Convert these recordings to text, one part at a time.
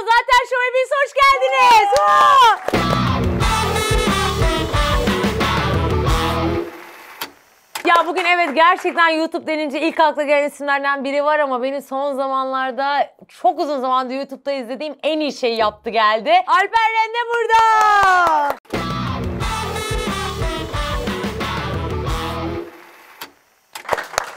Zaten Şov'a biz hoş geldiniz. Ya bugün evet gerçekten YouTube denince ilk akla gelen isimlerden biri var ama beni son zamanlarda çok uzun zamandır YouTube'da izlediğim en iyi şeyi yaptı geldi. Alper Rende burada.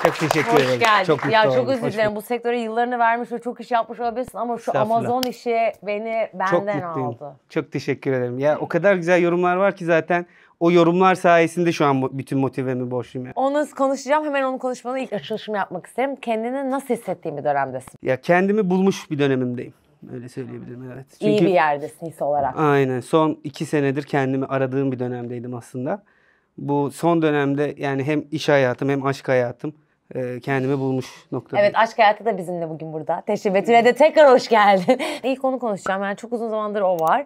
Çok teşekkür ederim. Hoş geldin. Çok ya çok özür dilerim. Bu sektöre yıllarını vermiş ve çok iş yapmış olabilirsin ama şu Amazon işi beni benden aldı. Çok teşekkür ederim. Ya o kadar güzel yorumlar var ki zaten o yorumlar sayesinde şu an bütün motivemi borçluyum. Yani. Onu konuşacağım. Hemen onun konuşmanın ilk açılışımı yapmak isterim. Kendini nasıl hissettiğin bir dönemdesin? Ya kendimi bulmuş bir dönemimdeyim. Öyle söyleyebilirim evet. Çünkü, İyi bir yerdesin his olarak. Aynen. Son 2 senedir kendimi aradığım bir dönemdeydim aslında. Bu son dönemde yani hem iş hayatım hem aşk hayatım kendimi bulmuş noktada. Evet aşk hayatı da bizimle bugün burada. Teşekkür Betül'e de tekrar hoş geldin. İlk onu konuşacağım. Yani çok uzun zamandır o var.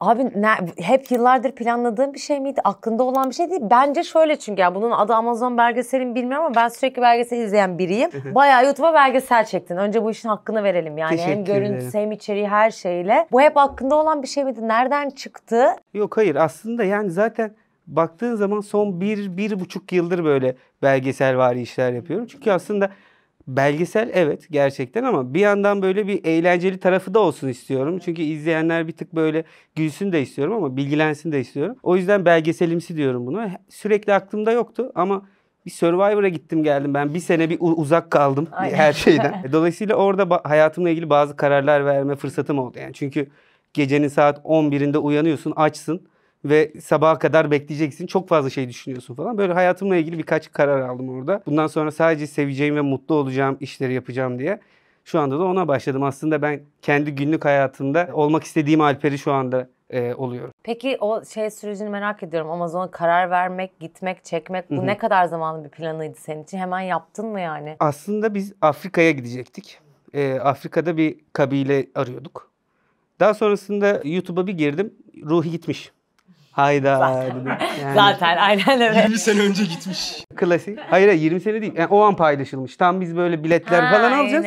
Abi hep yıllardır planladığım bir şey miydi? Aklında olan bir şey değil. Bence şöyle çünkü yani bunun adı Amazon belgeseli mi bilmiyorum ama ben sürekli belgesel izleyen biriyim. Bayağı YouTube'a belgesel çektin. Önce bu işin hakkını verelim yani. Teşekkür hem görüntüsü hem içeriği her şeyle. Bu hep aklında olan bir şey miydi? Nereden çıktı? Yok hayır aslında yani zaten baktığın zaman son 1-1,5 yıldır böyle belgeselvari işler yapıyorum. Çünkü aslında belgesel evet gerçekten ama bir yandan böyle bir eğlenceli tarafı da olsun istiyorum. Çünkü izleyenler bir tık böyle gülsün de istiyorum ama bilgilensin de istiyorum. O yüzden belgeselimsi diyorum bunu. Sürekli aklımda yoktu ama bir Survivor'a gittim geldim. Ben 1 sene bir uzak kaldım her şeyden. Dolayısıyla orada hayatımla ilgili bazı kararlar verme fırsatım oldu. Yani çünkü gecenin saat 11'inde uyanıyorsun, açsın. Ve sabaha kadar bekleyeceksin. Çok fazla şey düşünüyorsun falan. Böyle hayatımla ilgili birkaç karar aldım orada. Bundan sonra sadece seveceğim ve mutlu olacağım işleri yapacağım diye. Şu anda da ona başladım. Aslında ben kendi günlük hayatımda olmak istediğim Alper'i şu anda oluyorum. Peki o şey sürecini merak ediyorum. Amazon'a karar vermek, gitmek, çekmek bu ne kadar zamanlı bir planıydı senin için? Hemen yaptın mı yani? Aslında biz Afrika'ya gidecektik. Afrika'da bir kabile arıyorduk. Daha sonrasında YouTube'a bir girdim. Ruhi gitmiş. Hayda. Zaten aynen öyle. 20 sene önce gitmiş. Klasik. Hayır 20 sene değil. Yani o an paylaşılmış. Tam biz böyle biletler falan alacağız.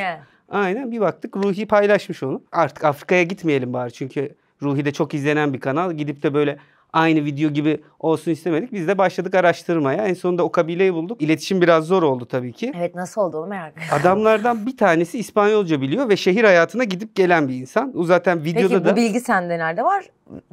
Aynen bir baktık Ruhi paylaşmış onu. Artık Afrika'ya gitmeyelim bari. Çünkü Ruhi de çok izlenen bir kanal. Gidip de böyle aynı video gibi olsun istemedik. Biz de başladık araştırmaya. En sonunda o kabileyi bulduk. İletişim biraz zor oldu tabii ki. Evet nasıl oldu onu merak ediyorum. Adamlardan bir tanesi İspanyolca biliyor ve şehir hayatına gidip gelen bir insan. O zaten videoda da... Peki bu bilgi sende nerede var?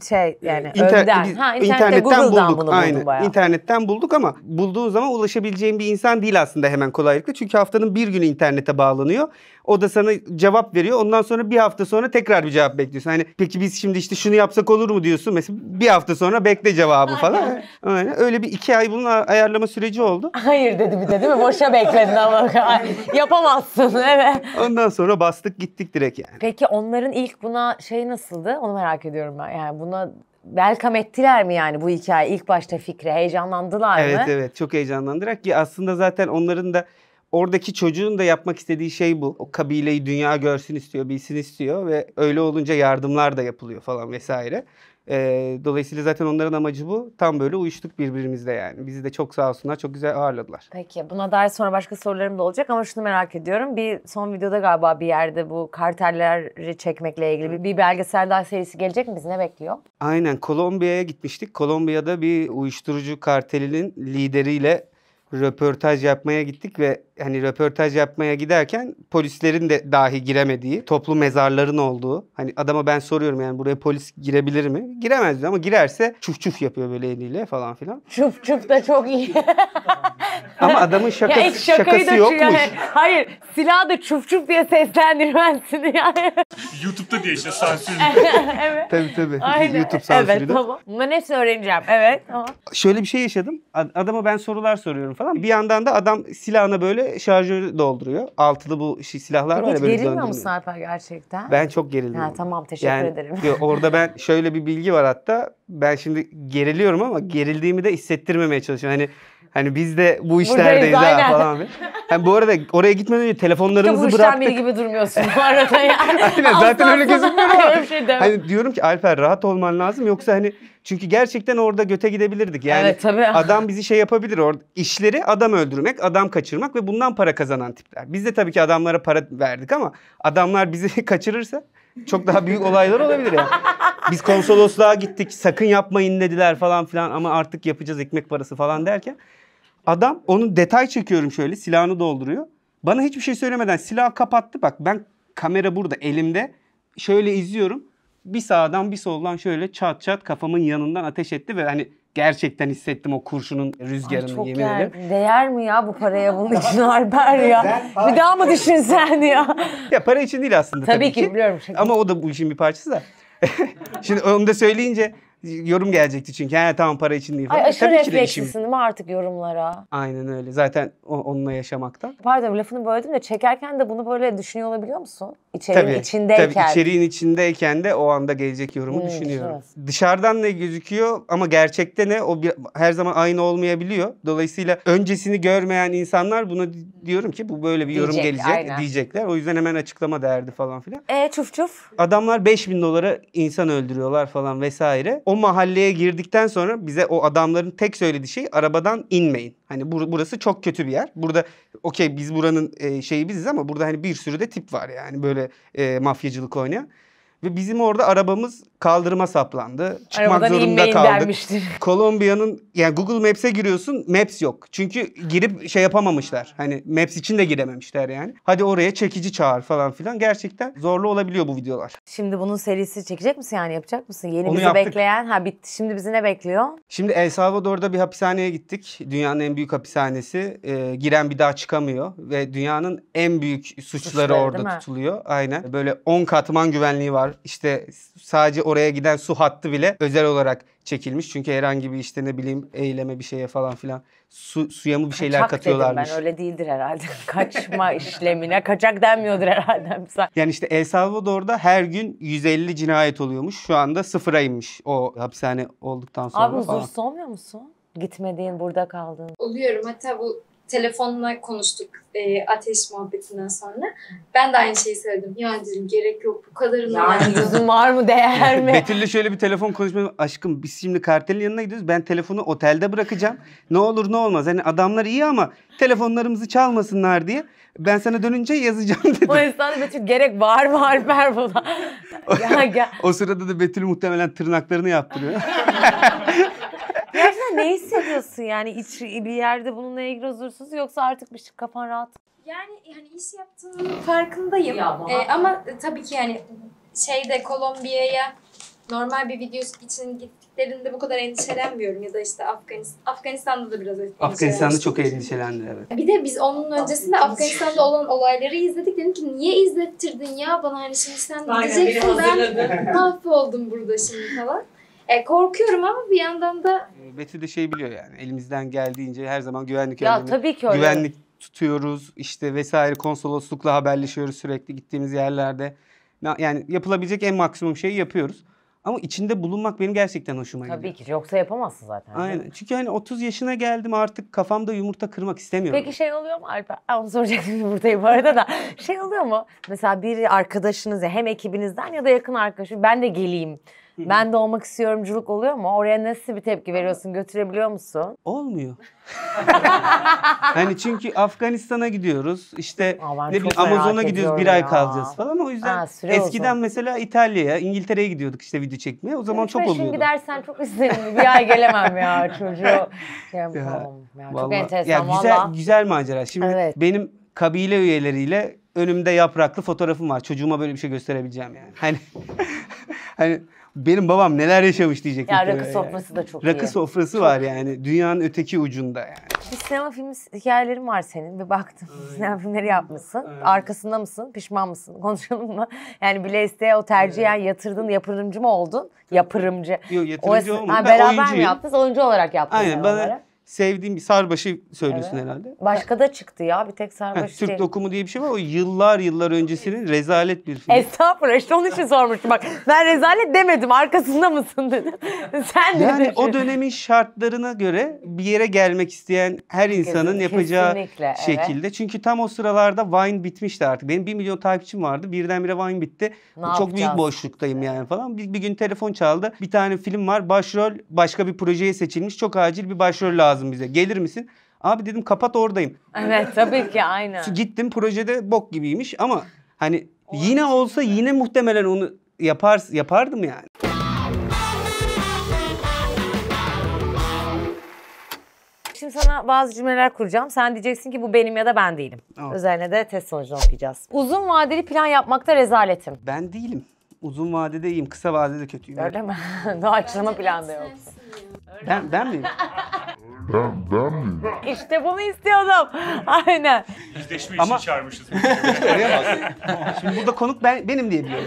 Şey yani önden. İnternetten Google'dan bulduk. Aynen. Buldum İnternetten bulduk ama bulduğun zaman ulaşabileceğin bir insan değil aslında hemen kolaylıkla. Çünkü haftanın bir günü internete bağlanıyor. O da sana cevap veriyor. Ondan sonra bir hafta sonra tekrar bir cevap bekliyorsun. Hani peki biz şimdi işte şunu yapsak olur mu diyorsun. Mesela bir hafta sonra bekle cevabı falan. Aynen. Öyle bir 2 ay bunun ayarlama süreci oldu. Hayır dedi bir de değil mi? Boşa bekledin ama yapamazsın. Evet. Ondan sonra bastık gittik direkt yani. Peki onların ilk buna şey nasıldı? Onu merak ediyorum ben. Yani buna welcome ettiler mi yani bu hikaye ilk başta fikre heyecanlandılar mı? Evet evet çok heyecanlandılar ki aslında zaten onların da oradaki çocuğun da yapmak istediği şey bu. O kabileyi dünya görsün istiyor, bilsin istiyor ve öyle olunca yardımlar da yapılıyor falan vesaire. Dolayısıyla zaten onların amacı bu. Tam böyle uyuştuk birbirimizle yani. Bizi de çok sağ olsunlar, çok güzel ağırladılar. Peki buna dair sonra başka sorularım da olacak ama şunu merak ediyorum. Bir son videoda galiba bir yerde bu kartelleri çekmekle ilgili bir belgesel daha serisi gelecek mi? Bizi ne bekliyor? Aynen Kolombiya'ya gitmiştik. Kolombiya'da bir uyuşturucu kartelinin lideriyle röportaj yapmaya gittik ve hani röportaj yapmaya giderken polislerin de dahi giremediği, toplu mezarların olduğu. Hani adama ben soruyorum yani buraya polis girebilir mi? Giremez ama girerse çuf çuf yapıyor böyle eliyle falan filan. Çuf çuf da çok iyi. Ama adamın şakası yokmuş. Yani. Hayır silahı da çuf çuf diye seslendirmezsin yani. YouTube'da diye işte sansür. Evet. Tabii tabii. Aynen. YouTube sansürü evet, de. Tamam. Bunların hepsini öğreneceğim. Evet tamam. Şöyle bir şey yaşadım. Adama ben sorular soruyorum falan. Bir yandan da adam silahına böyle şarjörü dolduruyor. Altılı bu silahlar var ya böyle. Gerilmiyor musun Alper gerçekten? Ben çok gerildim. Tamam teşekkür ederim. Orada ben şöyle bir bilgi var hatta. ben şimdi geriliyorum ama gerildiğimi de hissettirmemeye çalışıyorum. Hani biz de bu işlerdeyiz ha falan. Yani bu arada oraya gitmeden önce telefonlarımızı bıraktık. Bu işten biri gibi durmuyorsun bu arada yani. Aynen, zaten öyle gözükmüyor ama. Şey hani diyorum ki Alper rahat olman lazım yoksa hani çünkü gerçekten orada göte gidebilirdik. Yani evet, tabii. Adam bizi şey yapabilir. İşleri adam öldürmek, adam kaçırmak ve bundan para kazanan tipler. Biz de tabii ki adamlara para verdik ama adamlar bizi kaçırırsa çok daha büyük olaylar olabilir yani. Biz konsolosluğa gittik, sakın yapmayın dediler falan filan ama artık yapacağız ekmek parası falan derken adam onun detay çekiyorum şöyle silahını dolduruyor. Bana hiçbir şey söylemeden silahı kapattı. Bak ben kamera burada elimde şöyle izliyorum. Bir sağdan bir soldan şöyle çat çat kafamın yanından ateş etti ve hani gerçekten hissettim o kurşunun rüzgarını yemin ederim. Değer mi ya bu paraya bunun için Alper ya? Bir daha mı düşünsen ya? Ya para için değil aslında tabii ki. Biliyorum. Ama o da bu işin bir parçası da. Şimdi onu da söyleyince yorum gelecekti çünkü. Yani tamam para için değil falan. Ay aşırı refleksisin değil mi artık yorumlara? Aynen öyle. Zaten onunla yaşamakta. Pardon lafını böldüm de çekerken de bunu böyle düşünüyor olabiliyor musun? İçeriğin içindeyken. Tabii içeriğin içindeyken de o anda gelecek yorumu düşünüyorum. Evet. Dışarıdan ne gözüküyor ama gerçekte ne? O her zaman aynı olmayabiliyor. Dolayısıyla öncesini görmeyen insanlar buna diyorum ki bu böyle bir yorum gelecek aynen. Diyecekler. O yüzden hemen açıklama derdi falan filan. Çuf çuf. Adamlar 5.000 dolara insan öldürüyorlar falan vesaire. O mahalleye girdikten sonra bize o adamların tek söylediği şey arabadan inmeyin. Hani burası çok kötü bir yer. Burada okey biz buranın şeyi biziz ama burada hani bir sürü de tip var yani böyle mafyacılık oynayan. Ve bizim orada arabamız kaldırıma saplandı. Çıkmak arabadan zorunda kaldık. Kolombiya'nın yani Google Maps'e giriyorsun Maps yok. Çünkü girip şey yapamamışlar. Hani Maps için de girememişler yani. Hadi oraya çekici çağır falan filan. Gerçekten zorlu olabiliyor bu videolar. Şimdi bunun serisi çekecek misin yani yapacak mısın? Yeni onu bizi yaptık. Bekleyen bitti. Şimdi bizi ne bekliyor? Şimdi El Salvador'da bir hapishaneye gittik. Dünyanın en büyük hapishanesi. Giren bir daha çıkamıyor. Ve dünyanın en büyük suçları orada tutuluyor. Aynen. Böyle 10 katman güvenliği var. İşte sadece oraya giden su hattı bile özel olarak çekilmiş. Çünkü herhangi bir işte ne bileyim eyleme bir şeye falan filan suya mı bir şeyler kaçak katıyorlarmış. Kaçak dedim ben öyle değildir herhalde. Kaçma işlemine kaçak denmiyordur herhalde. Yani işte El Salvador'da her gün 150 cinayet oluyormuş. Şu anda 0'a inmiş o hapishane olduktan sonra. Abi huzursuz olmuyor musun? Gitmediğin burada kaldığın. Oluyorum hatta bu telefonla konuştuk ateş muhabbetinden sonra. Ben de aynı şeyi söyledim. Yani dedim gerek yok bu kadarına. Yani lüzum var mı değer mi? Betül'le şöyle bir telefon konuşmadım. Aşkım biz şimdi kartelin yanına gidiyoruz. Ben telefonu otelde bırakacağım. Ne olur ne olmaz. Hani adamlar iyi ama telefonlarımızı çalmasınlar diye. Ben sana dönünce yazacağım dedim. O esnada Betül gerek var mı Alper buna? O sırada da Betül muhtemelen tırnaklarını yaptırıyor. Gerçekten ne hissediyorsun yani bir yerde bununla ilgili huzursuz yoksa artık bir şey kafan rahat? Yani iş yaptığının farkındayım ama tabii ki yani Kolombiya'ya normal bir video için gittiklerinde bu kadar endişelenmiyorum ya da işte Afganistan'da da biraz endişelenmiştim. Afganistan'da çok endişelendi evet. Bir de biz onun öncesinde Afganistan'da olan olayları izledik. Dedim ki niye izlettirdin ya bana hani şimdi sen gideceksin ben mahvoldum burada şimdi falan. Korkuyorum ama bir yandan da... Betül de biliyor yani elimizden geldiğince her zaman güvenlik güvenlik tutuyoruz işte vesaire konsoloslukla haberleşiyoruz sürekli gittiğimiz yerlerde. Yani yapılabilecek en maksimum şeyi yapıyoruz. Ama içinde bulunmak benim gerçekten hoşuma gidiyor. Tabii ki yoksa yapamazsın zaten. Aynen çünkü hani 30 yaşına geldim artık kafamda yumurta kırmak istemiyorum. Peki oluyor mu Alper? Onu soracaktım yumurtayı bu arada da. Oluyor mu? Mesela bir arkadaşınız hem ekibinizden ya da yakın arkadaşı ben de geleyim. Ben de olmak istiyorumculuk oluyor mu? Oraya nasıl bir tepki veriyorsun? Götürebiliyor musun? Olmuyor. Yani çünkü Afganistan'a gidiyoruz. İşte Amazon'a gidiyoruz. Bir ay kalacağız falan. O yüzden eskiden mesela İtalya'ya, İngiltere'ye gidiyorduk işte video çekmeye. O zaman çok oluyordu. Şimdi gidersen çok isterim. Bir ay gelemem ya çocuğu. Çok enteresan valla. Güzel macera. Şimdi benim kabile üyeleriyle önümde yapraklı fotoğrafım var. Çocuğuma böyle bir şey gösterebileceğim yani. Hani benim babam neler yaşamış diyecek. Ya rakı sofrası da çok iyi. Rakı sofrası var yani. Dünyanın öteki ucunda yani. Bir sinema filmi hikayelerin var senin. Bir baktım sinema filmleri yapmışsın. Arkasında mısın? Pişman mısın? Konuşalım mı? Yani bile isteye o tercihen yatırdın. Yapırımcı mı oldun? Yapırımcı. Yok yatırımcı olmadım. Beraber mi yaptınız? Oyuncu olarak yaptınız. Aynen. sevdiğim bir sarbaşı söylüyorsun evet. herhalde. Başka da çıktı ya, bir tek sarbaşı Türk Dokumu diye bir şey var. O yıllar öncesinin rezalet bir filmi. Estağfurullah, işte onun için sormuştum. Bak ben rezalet demedim, arkasında mısın dedim. Sen yani de o dönemin şartlarına göre bir yere gelmek isteyen her insanın yapacağı kesinlikle, şekilde. Evet. Çünkü tam o sıralarda Vine bitmişti artık. Benim 1 milyon takipçim vardı. Birdenbire Vine bitti. Çok büyük boşluktayım yani falan. Bir gün telefon çaldı. Bir tane film var. Başrol başka bir projeye seçilmiş. Çok acil bir başrol lazım bize. Gelir misin? Abi dedim kapat oradayım. Evet tabii ki aynen. Gittim, projede bok gibiymiş ama hani yine olsa yine muhtemelen onu yapardım yani. Şimdi sana bazı cümleler kuracağım. Sen diyeceksin ki bu benim ya da ben değilim. Evet. Üzerine de test sonucunu okuyacağız. Uzun vadeli plan yapmakta rezaletim. Ben değilim. Uzun vadede iyiyim. Kısa vadede kötüyüm. Öyle mi? Daha açılma planda yok. Ben miyim? Ben miyim? İşte bunu istiyordum. Aynen. Yüzleşme için çağırmışız. Şimdi burada konuk benim diye biliyorum.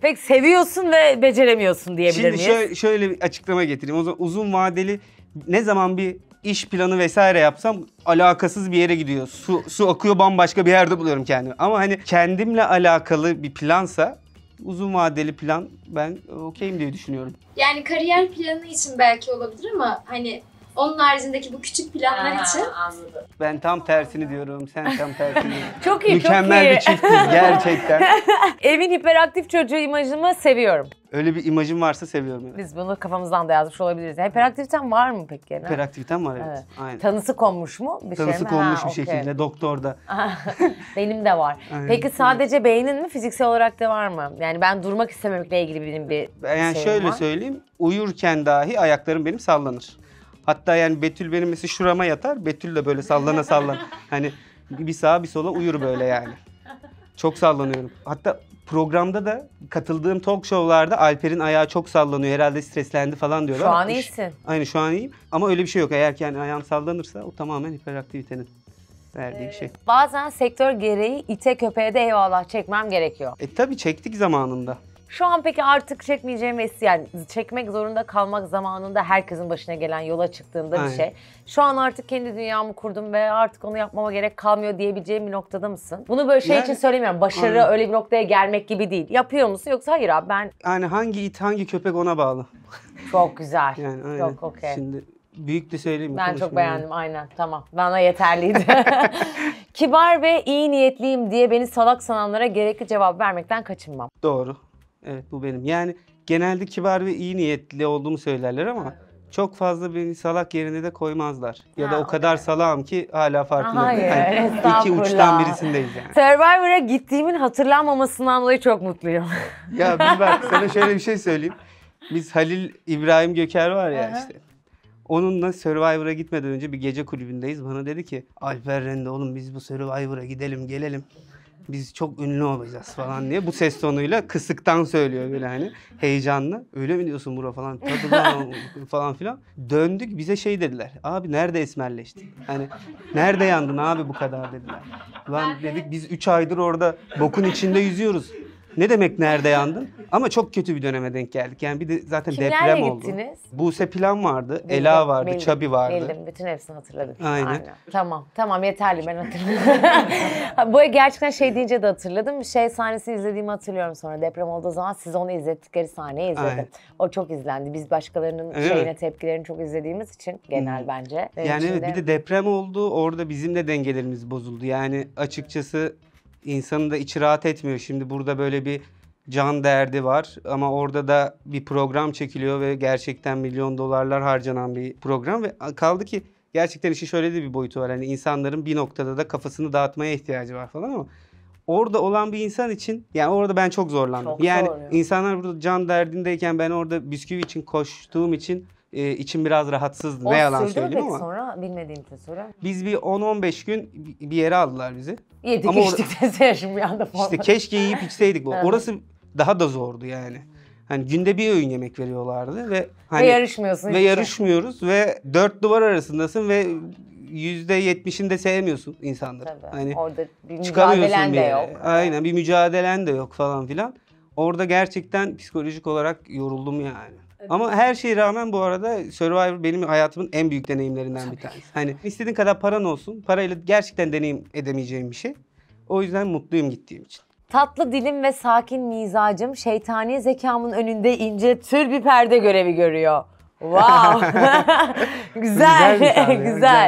Pek seviyorsun ve beceremiyorsun diyebilir miyiz? Şimdi şöyle bir açıklama getireyim. O zaman uzun vadeli ne zaman bir iş planı vesaire yapsam alakasız bir yere gidiyor. Su akıyor, bambaşka bir yerde buluyorum kendimi. Ama hani kendimle alakalı bir plansa uzun vadeli plan ben okeyim diye düşünüyorum. Yani kariyer planı için belki olabilir ama hani onun haricindeki bu küçük planlar için. Anladım. Ben tam tersini diyorum, sen tam tersini. Çok iyi, mükemmel çok iyi. Bir çiftiz gerçekten. Evin hiperaktif çocuğu imajımı seviyorum. Öyle bir imajım varsa seviyorum. Evet. Biz bunu kafamızdan da yazmış olabiliriz. Hiperaktiviten var mı peki? Hiperaktiviten var evet. Aynen. Tanısı konmuş mu? Tanısı konmuş bir şekilde doktorda. Benim de var. Aynen. Peki sadece beynin mi, fiziksel olarak da var mı? Yani ben durmak istememekle ilgili benim bir yani şeyim şöyle var. Söyleyeyim, uyurken dahi ayaklarım benim sallanır. Hatta yani Betül benim mesela şurama yatar, Betül de böyle sallana sallana. Hani bir sağa bir sola uyur böyle yani. Çok sallanıyorum. Hatta programda da katıldığım talk show'larda Alper'in ayağı çok sallanıyor, herhalde streslendi falan diyorlar. Şu an iyisin. Aynen şu an iyiyim ama öyle bir şey yok. Eğer ki yani ayağım sallanırsa o tamamen hiperaktivitenin verdiği şey. Bazen sektör gereği ite köpeğe de eyvallah çekmem gerekiyor. Tabii çektik zamanında. Şu an peki artık yani çekmek zorunda kalmak zamanında herkesin başına gelen, yola çıktığında bir şey. Şu an artık kendi dünyamı kurdum ve artık onu yapmama gerek kalmıyor diyebileceğim bir noktada mısın? Bunu böyle şey yani, için söylemiyorum. Başarı öyle bir noktaya gelmek gibi değil. Yapıyor musun yoksa hayır abi ben... Yani hangi it hangi köpek ona bağlı. Çok güzel. Yani çok okey. Şimdi büyük de söyleyeyim. Ben çok beğendim aynen tamam. Bana yeterliydi. Kibar ve iyi niyetliyim diye beni salak sananlara gerekli cevap vermekten kaçınmam. Doğru. Evet bu benim. Yani genelde kibar ve iyi niyetli olduğumu söylerler ama çok fazla beni salak yerine de koymazlar. Ya da o kadar salağım ki hala farkında. Hayır, iki uçtan birisindeyiz yani. Survivor'a gittiğimin hatırlanmamasından dolayı çok mutluyum. Ya bir bak sana şöyle bir şey söyleyeyim. Biz Halil İbrahim Göker var ya işte. Onunla Survivor'a gitmeden önce bir gece kulübündeyiz. Bana dedi ki Alper Rende oğlum biz bu Survivor'a gidelim gelelim. Biz çok ünlü olacağız falan diye. Bu ses tonuyla kısıktan söylüyor böyle hani heyecanlı. Öyle mi diyorsun bura falan falan filan. Döndük bize şey dediler. Abi nerede esmerleşti? Hani nerede yandın abi bu kadar dediler. Lan dedik biz 3 aydır orada bokun içinde yüzüyoruz. Ne demek nerede yandın? Ama çok kötü bir döneme denk geldik. Yani bir de zaten deprem oldu. Kimlerle gittiniz? Buse Plan vardı, bildim, Ela vardı, Çabi vardı. Bildim, bütün hepsini hatırladım. Aynen. Tamam yeterli ben hatırladım. Bu gerçekten şey deyince de hatırladım. Şey sahnesini izlediğimi hatırlıyorum sonra. Deprem olduğu zaman siz onu izlettikleri sahneyi izledim. Aynen. O çok izlendi. Biz başkalarının tepkilerini çok izlediğimiz için genel bence. Yani evet, bir de deprem oldu. Orada bizim de dengelerimiz bozuldu. Yani açıkçası... İnsanın da içi rahat etmiyor. Şimdi burada böyle bir can derdi var ama orada da bir program çekiliyor ve gerçekten milyon dolarlar harcanan bir program ve kaldı ki gerçekten işin şöyle de bir boyutu var. Hani insanların bir noktada da kafasını dağıtmaya ihtiyacı var falan ama orada olan bir insan için yani orada ben çok zorlandım. Çok yani insanlar burada can derdindeyken ben orada bisküvi için koştuğum için içim biraz rahatsızdı. Ne yalan söyleyeyim ama. Sonra bilmediğim için sonra. Biz bir 10-15 gün bir yere aldılar bizi. Yedik ama içtik desene şimdi bir anda falan. İşte keşke yiyip içseydik. Orası daha da zordu yani. Hani günde bir öğün yemek veriyorlardı ve hani yarışmıyorsun. Ve yarışmıyoruz ve 4 duvar arasındasın ve %70'ini de sevmiyorsun insanları. Tabii. Hani orada bir mücadelen de yok. Aynen bir mücadelen de yok falan filan. Orada gerçekten psikolojik olarak yoruldum yani. Evet. Ama her şeye rağmen bu arada Survivor benim hayatımın en büyük deneyimlerinden bir tanesi. Hani istediğin kadar paran olsun, parayla gerçekten deneyim edemeyeceğim bir şey. O yüzden mutluyum gittiğim için. Tatlı dilim ve sakin mizacım şeytani zekamın önünde ince tür bir perde görevi görüyor. Wow. Güzel.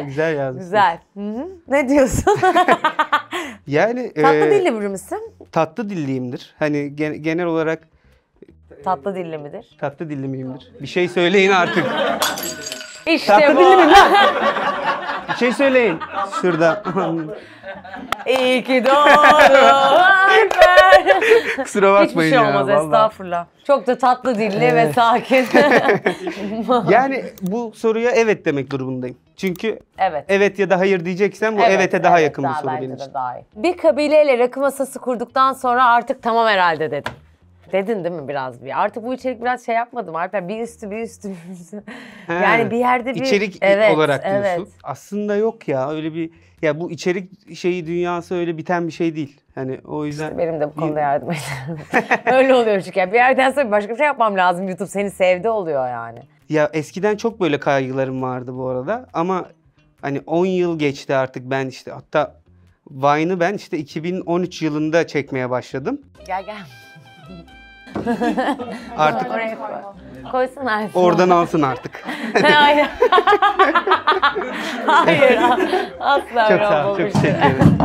Güzel yazmış. Güzel. Hı-hı. Ne diyorsun? Yani tatlı dilli biri misin? Tatlı dilliyimdir. Hani genel olarak tatlı dilli midir? Tatlı dilli miyimdir? Bir şey söyleyin artık. İşte tatlı bu. Dilli miyim lan? Bir şey söyleyin. Şurada. İyi ki doğru. Kusura bakmayın. Hiçbir şey olmaz ya, estağfurullah. Çok da tatlı dilli ve sakin. Yani bu soruya evet demek durumundayım. Çünkü evet ya da hayır diyeceksen bu evete daha yakın bir soru benim için. Bir kabileyle rakı masası kurduktan sonra artık tamam herhalde dedim. Dedin değil mi biraz bir? Artık bu içerik biraz şey yapmadım Alper. Bir üstü. Yani bir yerde bir... İçerik olarak diyorsun. Evet. Aslında yok ya öyle bir... Ya bu içerik şeyi dünyası öyle biten bir şey değil. Hani o yüzden... İşte benim de bu konuda yardım ederim. Öyle oluyor çünkü. Bir yerden sonra başka bir şey yapmam lazım. YouTube seni sevdi oluyor yani. Ya eskiden çok böyle kaygılarım vardı bu arada. Ama hani 10 yıl geçti artık ben işte. Hatta Vine'ı ben işte 2013 yılında çekmeye başladım. Gel. Artık koysun artık. Oradan alsın artık. Hayır. Hayır. Asla çok sağ ol, çok teşekkür ederim.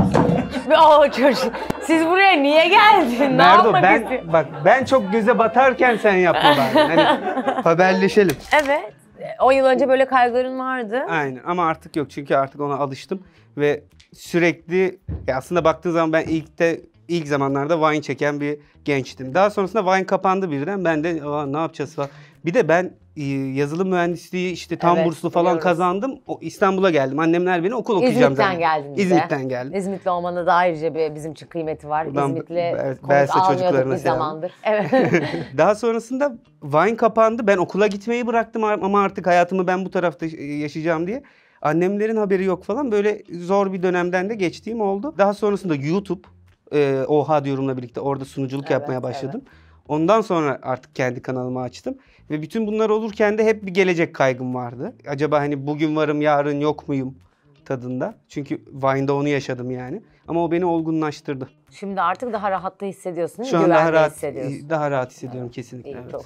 Siz buraya niye geldin? Nerede ne ben istiyorsun? Bak ben çok göze batarken sen yapma bari. Hani haberleşelim. Evet. 10 yıl önce böyle kaygıların vardı. Aynen ama artık yok çünkü artık ona alıştım ve sürekli aslında baktığın zaman ben ilk zamanlarda Vine çeken bir gençtim. Daha sonrasında Vine kapandı birden. Ben de ne yapacağız falan. Bir de ben yazılım mühendisliği işte tam burslu falan biliyoruz. Kazandım. İstanbul'a geldim. Annemler beni okul okuyacağım zannediyor. İzmit'ten geldim. İzmitli olmanın da ayrıca bizim için kıymeti var. Buradan İzmitli konut almıyorduk bir zamandır. Evet. Daha sonrasında Vine kapandı. Ben okula gitmeyi bıraktım ama artık hayatımı ben bu tarafta yaşayacağım diye. Annemlerin haberi yok falan. Böyle zor bir dönemden de geçtiğim oldu. Daha sonrasında YouTube. Oha diyorumla birlikte orada sunuculuk yapmaya başladım. Evet. Ondan sonra artık kendi kanalımı açtım. Ve bütün bunlar olurken de hep bir gelecek kaygım vardı. Acaba hani bugün varım yarın yok muyum tadında. Çünkü Vine'da onu yaşadım yani. Ama o beni olgunlaştırdı. Şimdi artık daha rahat da hissediyorsun değil mi? Şu an güvende hissediyorsun. Daha rahat hissediyorum kesinlikle. İyi, çok.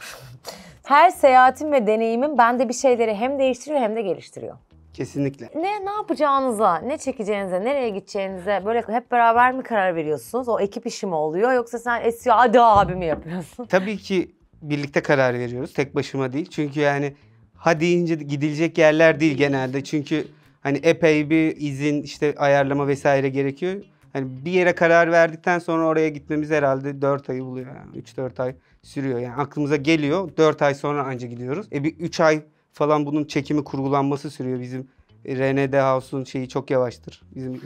Her seyahatim ve deneyimim bende bir şeyleri hem değiştiriyor hem de geliştiriyor. Kesinlikle. Ne yapacağınıza, ne çekeceğinize, nereye gideceğinize böyle hep beraber mi karar veriyorsunuz? O ekip işi mi oluyor yoksa sen esiyor hadi abi mi yapıyorsun? Tabii ki birlikte karar veriyoruz. Tek başıma değil. Çünkü yani hadi ince gidilecek yerler değil genelde. Çünkü hani epey bir izin işte ayarlama vesaire gerekiyor. Hani bir yere karar verdikten sonra oraya gitmemiz herhalde 4 ayı buluyor. Yani 3-4 ay sürüyor. Yani aklımıza geliyor. 4 ay sonra anca gidiyoruz. Bir 3 ay falan bunun çekimi kurgulanması sürüyor bizim. Rene de House'un şeyi çok yavaştır. Bizim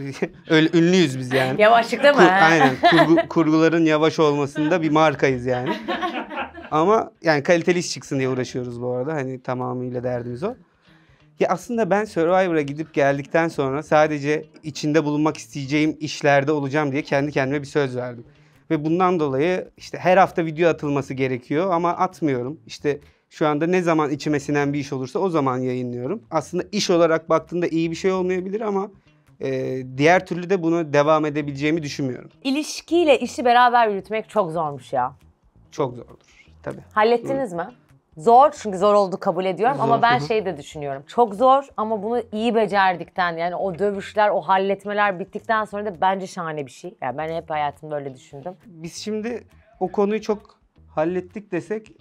öyle ünlüyüz biz yani. Yavaşlıkta mı? Aynen. Kurguların yavaş olmasında bir markayız yani. Ama yani kaliteli iş çıksın diye uğraşıyoruz bu arada. Hani tamamıyla derdimiz o. Ya aslında ben Survivor'a gidip geldikten sonra sadece içinde bulunmak isteyeceğim işlerde olacağım diye kendi kendime bir söz verdim. Ve bundan dolayı işte her hafta video atılması gerekiyor ama atmıyorum. İşte şu anda ne zaman içime sinen bir iş olursa o zaman yayınlıyorum. Aslında iş olarak baktığında iyi bir şey olmayabilir ama diğer türlü de bunu devam edebileceğimi düşünmüyorum. İlişkiyle işi beraber yürütmek çok zormuş ya. Çok zordur tabii. Hallettiniz mi? Zor çünkü zor oldu kabul ediyorum ama ben şey de düşünüyorum. Çok zor ama bunu iyi becerdikten yani o dövüşler, o halletmeler bittikten sonra da bence şahane bir şey. Yani ben hep hayatımda öyle düşündüm. Biz şimdi o konuyu çok hallettik desek...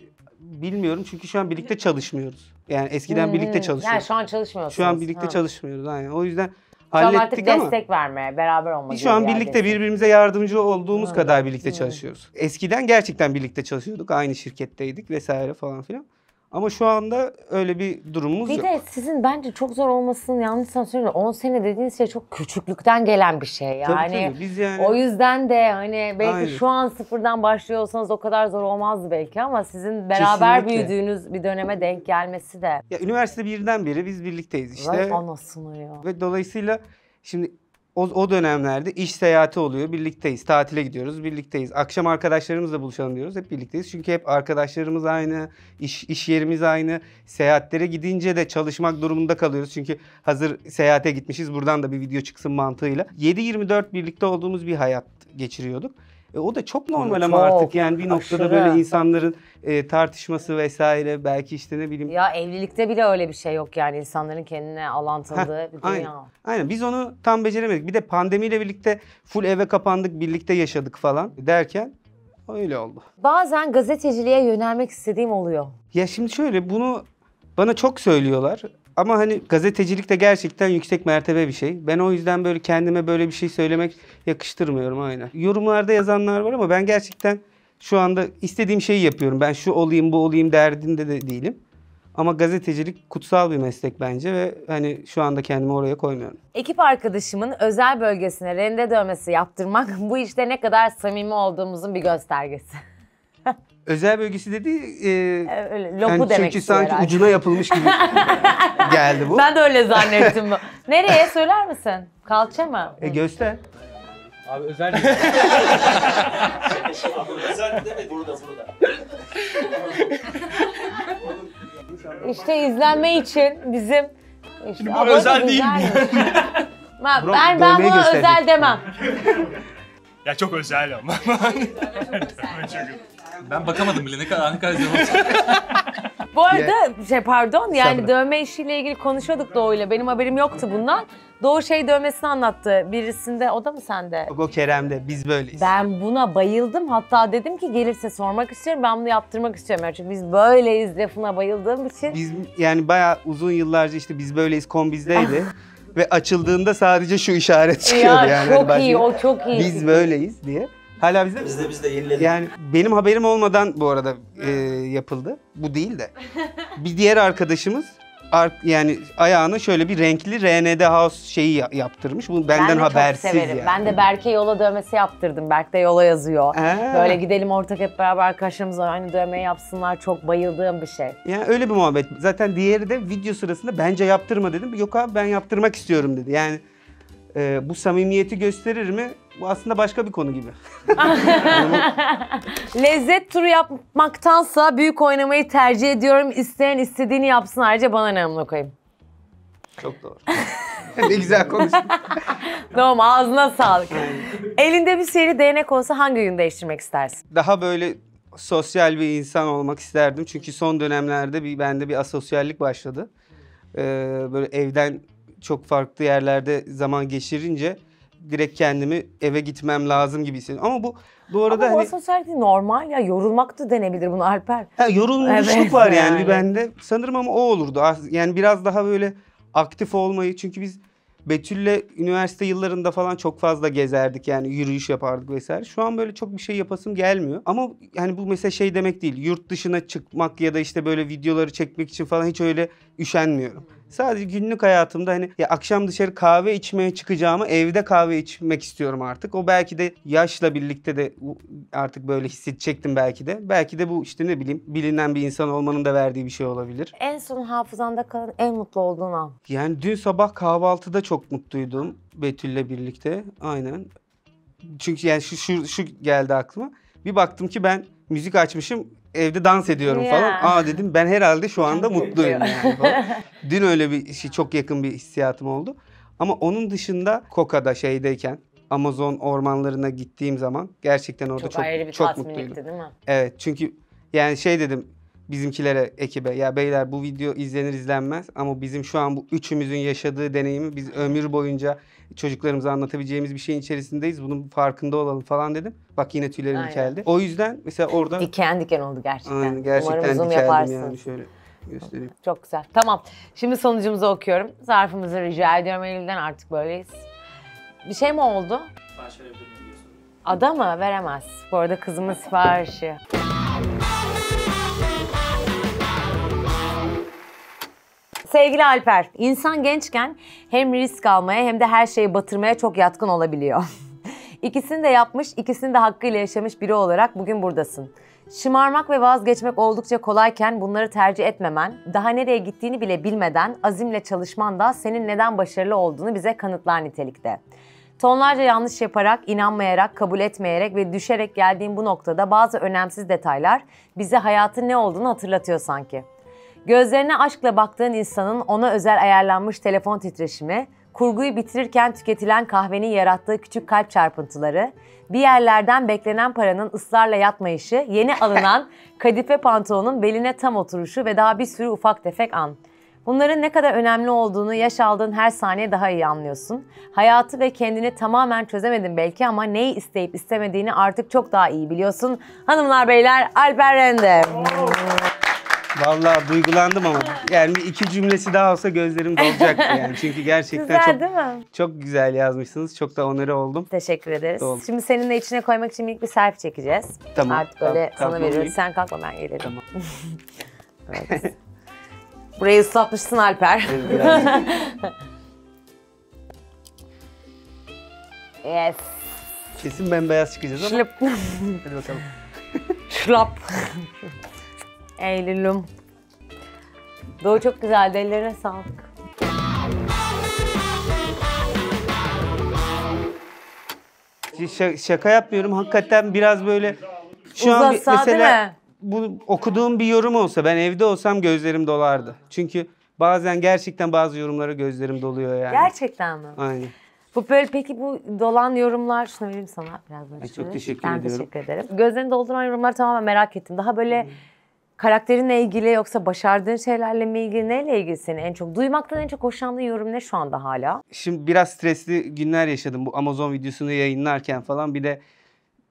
Bilmiyorum çünkü şu an birlikte çalışmıyoruz. Yani eskiden birlikte çalışıyoruz. Yani şu an çalışmıyorsunuz. Şu an birlikte çalışmıyoruz aynen. O yüzden hallettik ama. Artık destek vermeye, beraber olmak. Şu an birlikte birbirimize yardımcı olduğumuz kadar birlikte çalışıyoruz. Eskiden gerçekten birlikte çalışıyorduk. Aynı şirketteydik vesaire falan filan. Ama şu anda öyle bir durumumuz yok. Bir de sizin bence çok zor olmasının yanlışsan söylüyorum. 10 sene dediğiniz şey çok küçüklükten gelen bir şey yani. Tabii, biz yani... O yüzden de hani belki şu an sıfırdan başlıyor olsanız o kadar zor olmazdı belki ama sizin beraber büyüdüğünüz bir döneme denk gelmesi de. Ya üniversite birden beri biz birlikteyiz işte. Anasını ya. Ve dolayısıyla şimdi O dönemlerde iş seyahati oluyor. Birlikteyiz. Tatile gidiyoruz. Birlikteyiz. Akşam arkadaşlarımızla buluşalım diyoruz. Hep birlikteyiz. Çünkü hep arkadaşlarımız aynı. İş yerimiz aynı. Seyahatlere gidince de çalışmak durumunda kalıyoruz. Çünkü hazır seyahate gitmişiz. Buradan da bir video çıksın mantığıyla. 7-24 birlikte olduğumuz bir hayat geçiriyorduk. O da çok normal ama artık yani bir noktada aşırı. Böyle insanların tartışması vesaire belki işte ne bileyim. Ya evlilikte bile öyle bir şey yok yani insanların kendine alantıldığı bir dünya. Aynen biz onu tam beceremedik. Bir de pandemiyle birlikte full eve kapandık, birlikte yaşadık falan derken öyle oldu. Bazen gazeteciliğe yönelmek istediğim oluyor. Ya şimdi şöyle bunu bana çok söylüyorlar. Ama hani gazetecilik de gerçekten yüksek mertebe bir şey. Ben o yüzden böyle kendime böyle bir şey söylemek yakıştırmıyorum aynen. Yorumlarda yazanlar var ama ben gerçekten şu anda istediğim şeyi yapıyorum. Ben şu olayım bu olayım derdinde de değilim. Ama gazetecilik kutsal bir meslek bence ve hani şu anda kendimi oraya koymuyorum. Ekip arkadaşımın özel bölgesine rende dövmesi yaptırmak bu işte ne kadar samimi olduğumuzun bir göstergesi. Özel bölgesi dediği öyle, lopu yani demek çünkü sanki herhalde. Ucuna yapılmış gibi geldi bu. Ben de öyle zannettim. Nereye söyler misin? Kalça mı? Göster. Abi özel değil. Özel demedi. Burada. İşte izlenme için bizim... İşte bu özel değil. ben buna özel demem. Ya çok özel ama. Ben bakamadım bile ne kadar Bu arada pardon yani dövme işiyle ilgili konuşuyorduk Doğu'yla. Benim haberim yoktu bundan. Doğu dövmesini anlattı. Birisinde o da mı sende? O Kerem'de biz böyleyiz. Ben buna bayıldım. Hatta dedim ki gelirse sormak istiyorum. Ben bunu yaptırmak istiyorum. Çünkü biz böyleyiz lafına bayıldığım için. Biz yani bayağı uzun yıllarca işte biz böyleyiz kombizdeydi. Ve açıldığında sadece şu işaret çıkıyordu ya, yani. Çok iyi o çok iyi. Biz böyleyiz diye. Hala bizde mi? Bizde yeniledim. Yani benim haberim olmadan bu arada yapıldı. Bu değil de. Bir diğer arkadaşımız yani ayağına şöyle bir renkli RND House şeyi yaptırmış. Bunu benden habersiz yani. Ben de çok severim. Yani. Ben de Berk'e yola dövmesi yaptırdım. Berk de yola yazıyor. Böyle gidelim ortak hep beraber arkadaşlarımızla aynı dövmeyi yapsınlar. Çok bayıldığım bir şey. Yani öyle bir muhabbet. Zaten diğeri de video sırasında bence yaptırma dedim. Yok abi ben yaptırmak istiyorum dedi. Yani bu samimiyeti gösterir mi? Bu aslında başka bir konu gibi. Lezzet turu yapmaktansa büyük oynamayı tercih ediyorum. İsteyen istediğini yapsın. Ayrıca bana ne amına koyayım. Çok doğru. Ne güzel konuştun. Doğum ağzına sağlık. Elinde bir seri değnek olsa hangi gün değiştirmek istersin? Daha böyle sosyal bir insan olmak isterdim. Çünkü son dönemlerde bende bir asosyallik başladı. Böyle evden çok farklı yerlerde zaman geçirince... Direkt kendimi eve gitmem lazım gibi hissediyorum. Ama bu arada hani... Ama bu sosyal değil, normal ya. Yorulmak da denebilir bunu Alper. Ha, yorulmuşluk var yani bir bende. Sanırım ama o olurdu. Yani biraz daha böyle aktif olmayı. Çünkü biz Betül'le üniversite yıllarında falan çok fazla gezerdik. Yani yürüyüş yapardık vesaire. Şu an böyle çok bir şey yapasım gelmiyor. Ama yani bu mesela şey demek değil. Yurt dışına çıkmak ya da işte böyle videoları çekmek için falan hiç öyle üşenmiyorum. Sadece günlük hayatımda hani ya akşam dışarı kahve içmeye çıkacağıma evde kahve içmek istiyorum artık. O belki de yaşla birlikte de artık böyle hissedecektim belki de. Belki de bu işte ne bileyim bilinen bir insan olmanın da verdiği bir şey olabilir. En son hafızanda kalan en mutlu olduğun an? Yani dün sabah kahvaltıda çok mutluydum Betül'le birlikte. Aynen. Çünkü yani şu geldi aklıma. Bir baktım ki ben müzik açmışım. Evde dans ediyorum falan. Aa dedim ben herhalde şu anda mutluyum yani falan. Dün öyle bir şey çok yakın bir hissiyatım oldu. Ama onun dışında Koka'da şeydeyken Amazon ormanlarına gittiğim zaman gerçekten orada çok mutluydum. Etti, değil mi? Evet çünkü yani şey dedim bizimkilere ekibe ya beyler bu video izlenir izlenmez ama bizim şu an bu üçümüzün yaşadığı deneyimi biz ömür boyunca çocuklarımıza anlatabileceğimiz bir şeyin içerisindeyiz. Bunun farkında olalım falan dedim. Bak yine tüylerim dikeldi. O yüzden mesela orada... Diken diken oldu gerçekten. Aynen, gerçekten umarım zoom yaparsın. Yani şöyle göstereyim. Çok güzel. Tamam. Şimdi sonucumuzu okuyorum. Zarfımızı rica ediyorum Eylül'den artık böyleyiz. Bir şey mi oldu? Sipariş verebilir miyim diyorsun? Ada mı? Veremez. Bu arada kızımın siparişi. Sevgili Alper, insan gençken hem risk almaya hem de her şeyi batırmaya çok yatkın olabiliyor. İkisini de yapmış, ikisini de hakkıyla yaşamış biri olarak bugün buradasın. Şımarmak ve vazgeçmek oldukça kolayken bunları tercih etmemen, daha nereye gittiğini bile bilmeden azimle çalışman da senin neden başarılı olduğunu bize kanıtlar nitelikte. Tonlarca yanlış yaparak, inanmayarak, kabul etmeyerek ve düşerek geldiğim bu noktada bazı önemsiz detaylar bize hayatın ne olduğunu hatırlatıyor sanki. Gözlerine aşkla baktığın insanın ona özel ayarlanmış telefon titreşimi, kurguyu bitirirken tüketilen kahvenin yarattığı küçük kalp çarpıntıları, bir yerlerden beklenen paranın ısrarla yatmayışı, yeni alınan kadife pantolonun beline tam oturuşu ve daha bir sürü ufak tefek an. Bunların ne kadar önemli olduğunu yaş aldığın her saniye daha iyi anlıyorsun. Hayatı ve kendini tamamen çözemedin belki ama neyi isteyip istemediğini artık çok daha iyi biliyorsun. Hanımlar, beyler, Alper Rende. Vallahi duygulandım ama yani iki cümlesi daha olsa gözlerim dolacaktı yani. Çünkü gerçekten güzel, çok, değil mi? Çok güzel yazmışsınız. Çok da onore oldum. Teşekkür ederiz. Doğru. Şimdi seninle içine koymak için minik bir selfie çekeceğiz. Tamam. Artık böyle sana veriyorum. Sen kalkma, ben gelirim. Tamam. Evet. Burayı ıslatmışsın Alper. Yes. Kesin bembeyaz çıkacağız ama. Şlap. Hadi bakalım. Şlap. Eylül'üm. Doğu çok güzeldi. Ellerine sağlık. Şaka yapmıyorum. Hakikaten biraz böyle... Şu uzasa, an mesela bu okuduğum bir yorum olsa, ben evde olsam gözlerim dolardı. Çünkü bazen gerçekten bazı yorumlara gözlerim doluyor yani. Gerçekten mi? Aynen. Bu böyle, peki bu dolan yorumlar, şunu vereyim sana biraz böyle. Çok teşekkür ediyorum. Ben teşekkür ederim. Gözlerini dolduran yorumları tamamen merak ettim. Daha böyle... Karakterinle ilgili, yoksa başardığın şeylerle mi ilgili, neyle ilgili seni en çok? Duymaktan en çok hoşlandığın yorum ne şu anda hala? Şimdi biraz stresli günler yaşadım bu Amazon videosunu yayınlarken falan. Bir de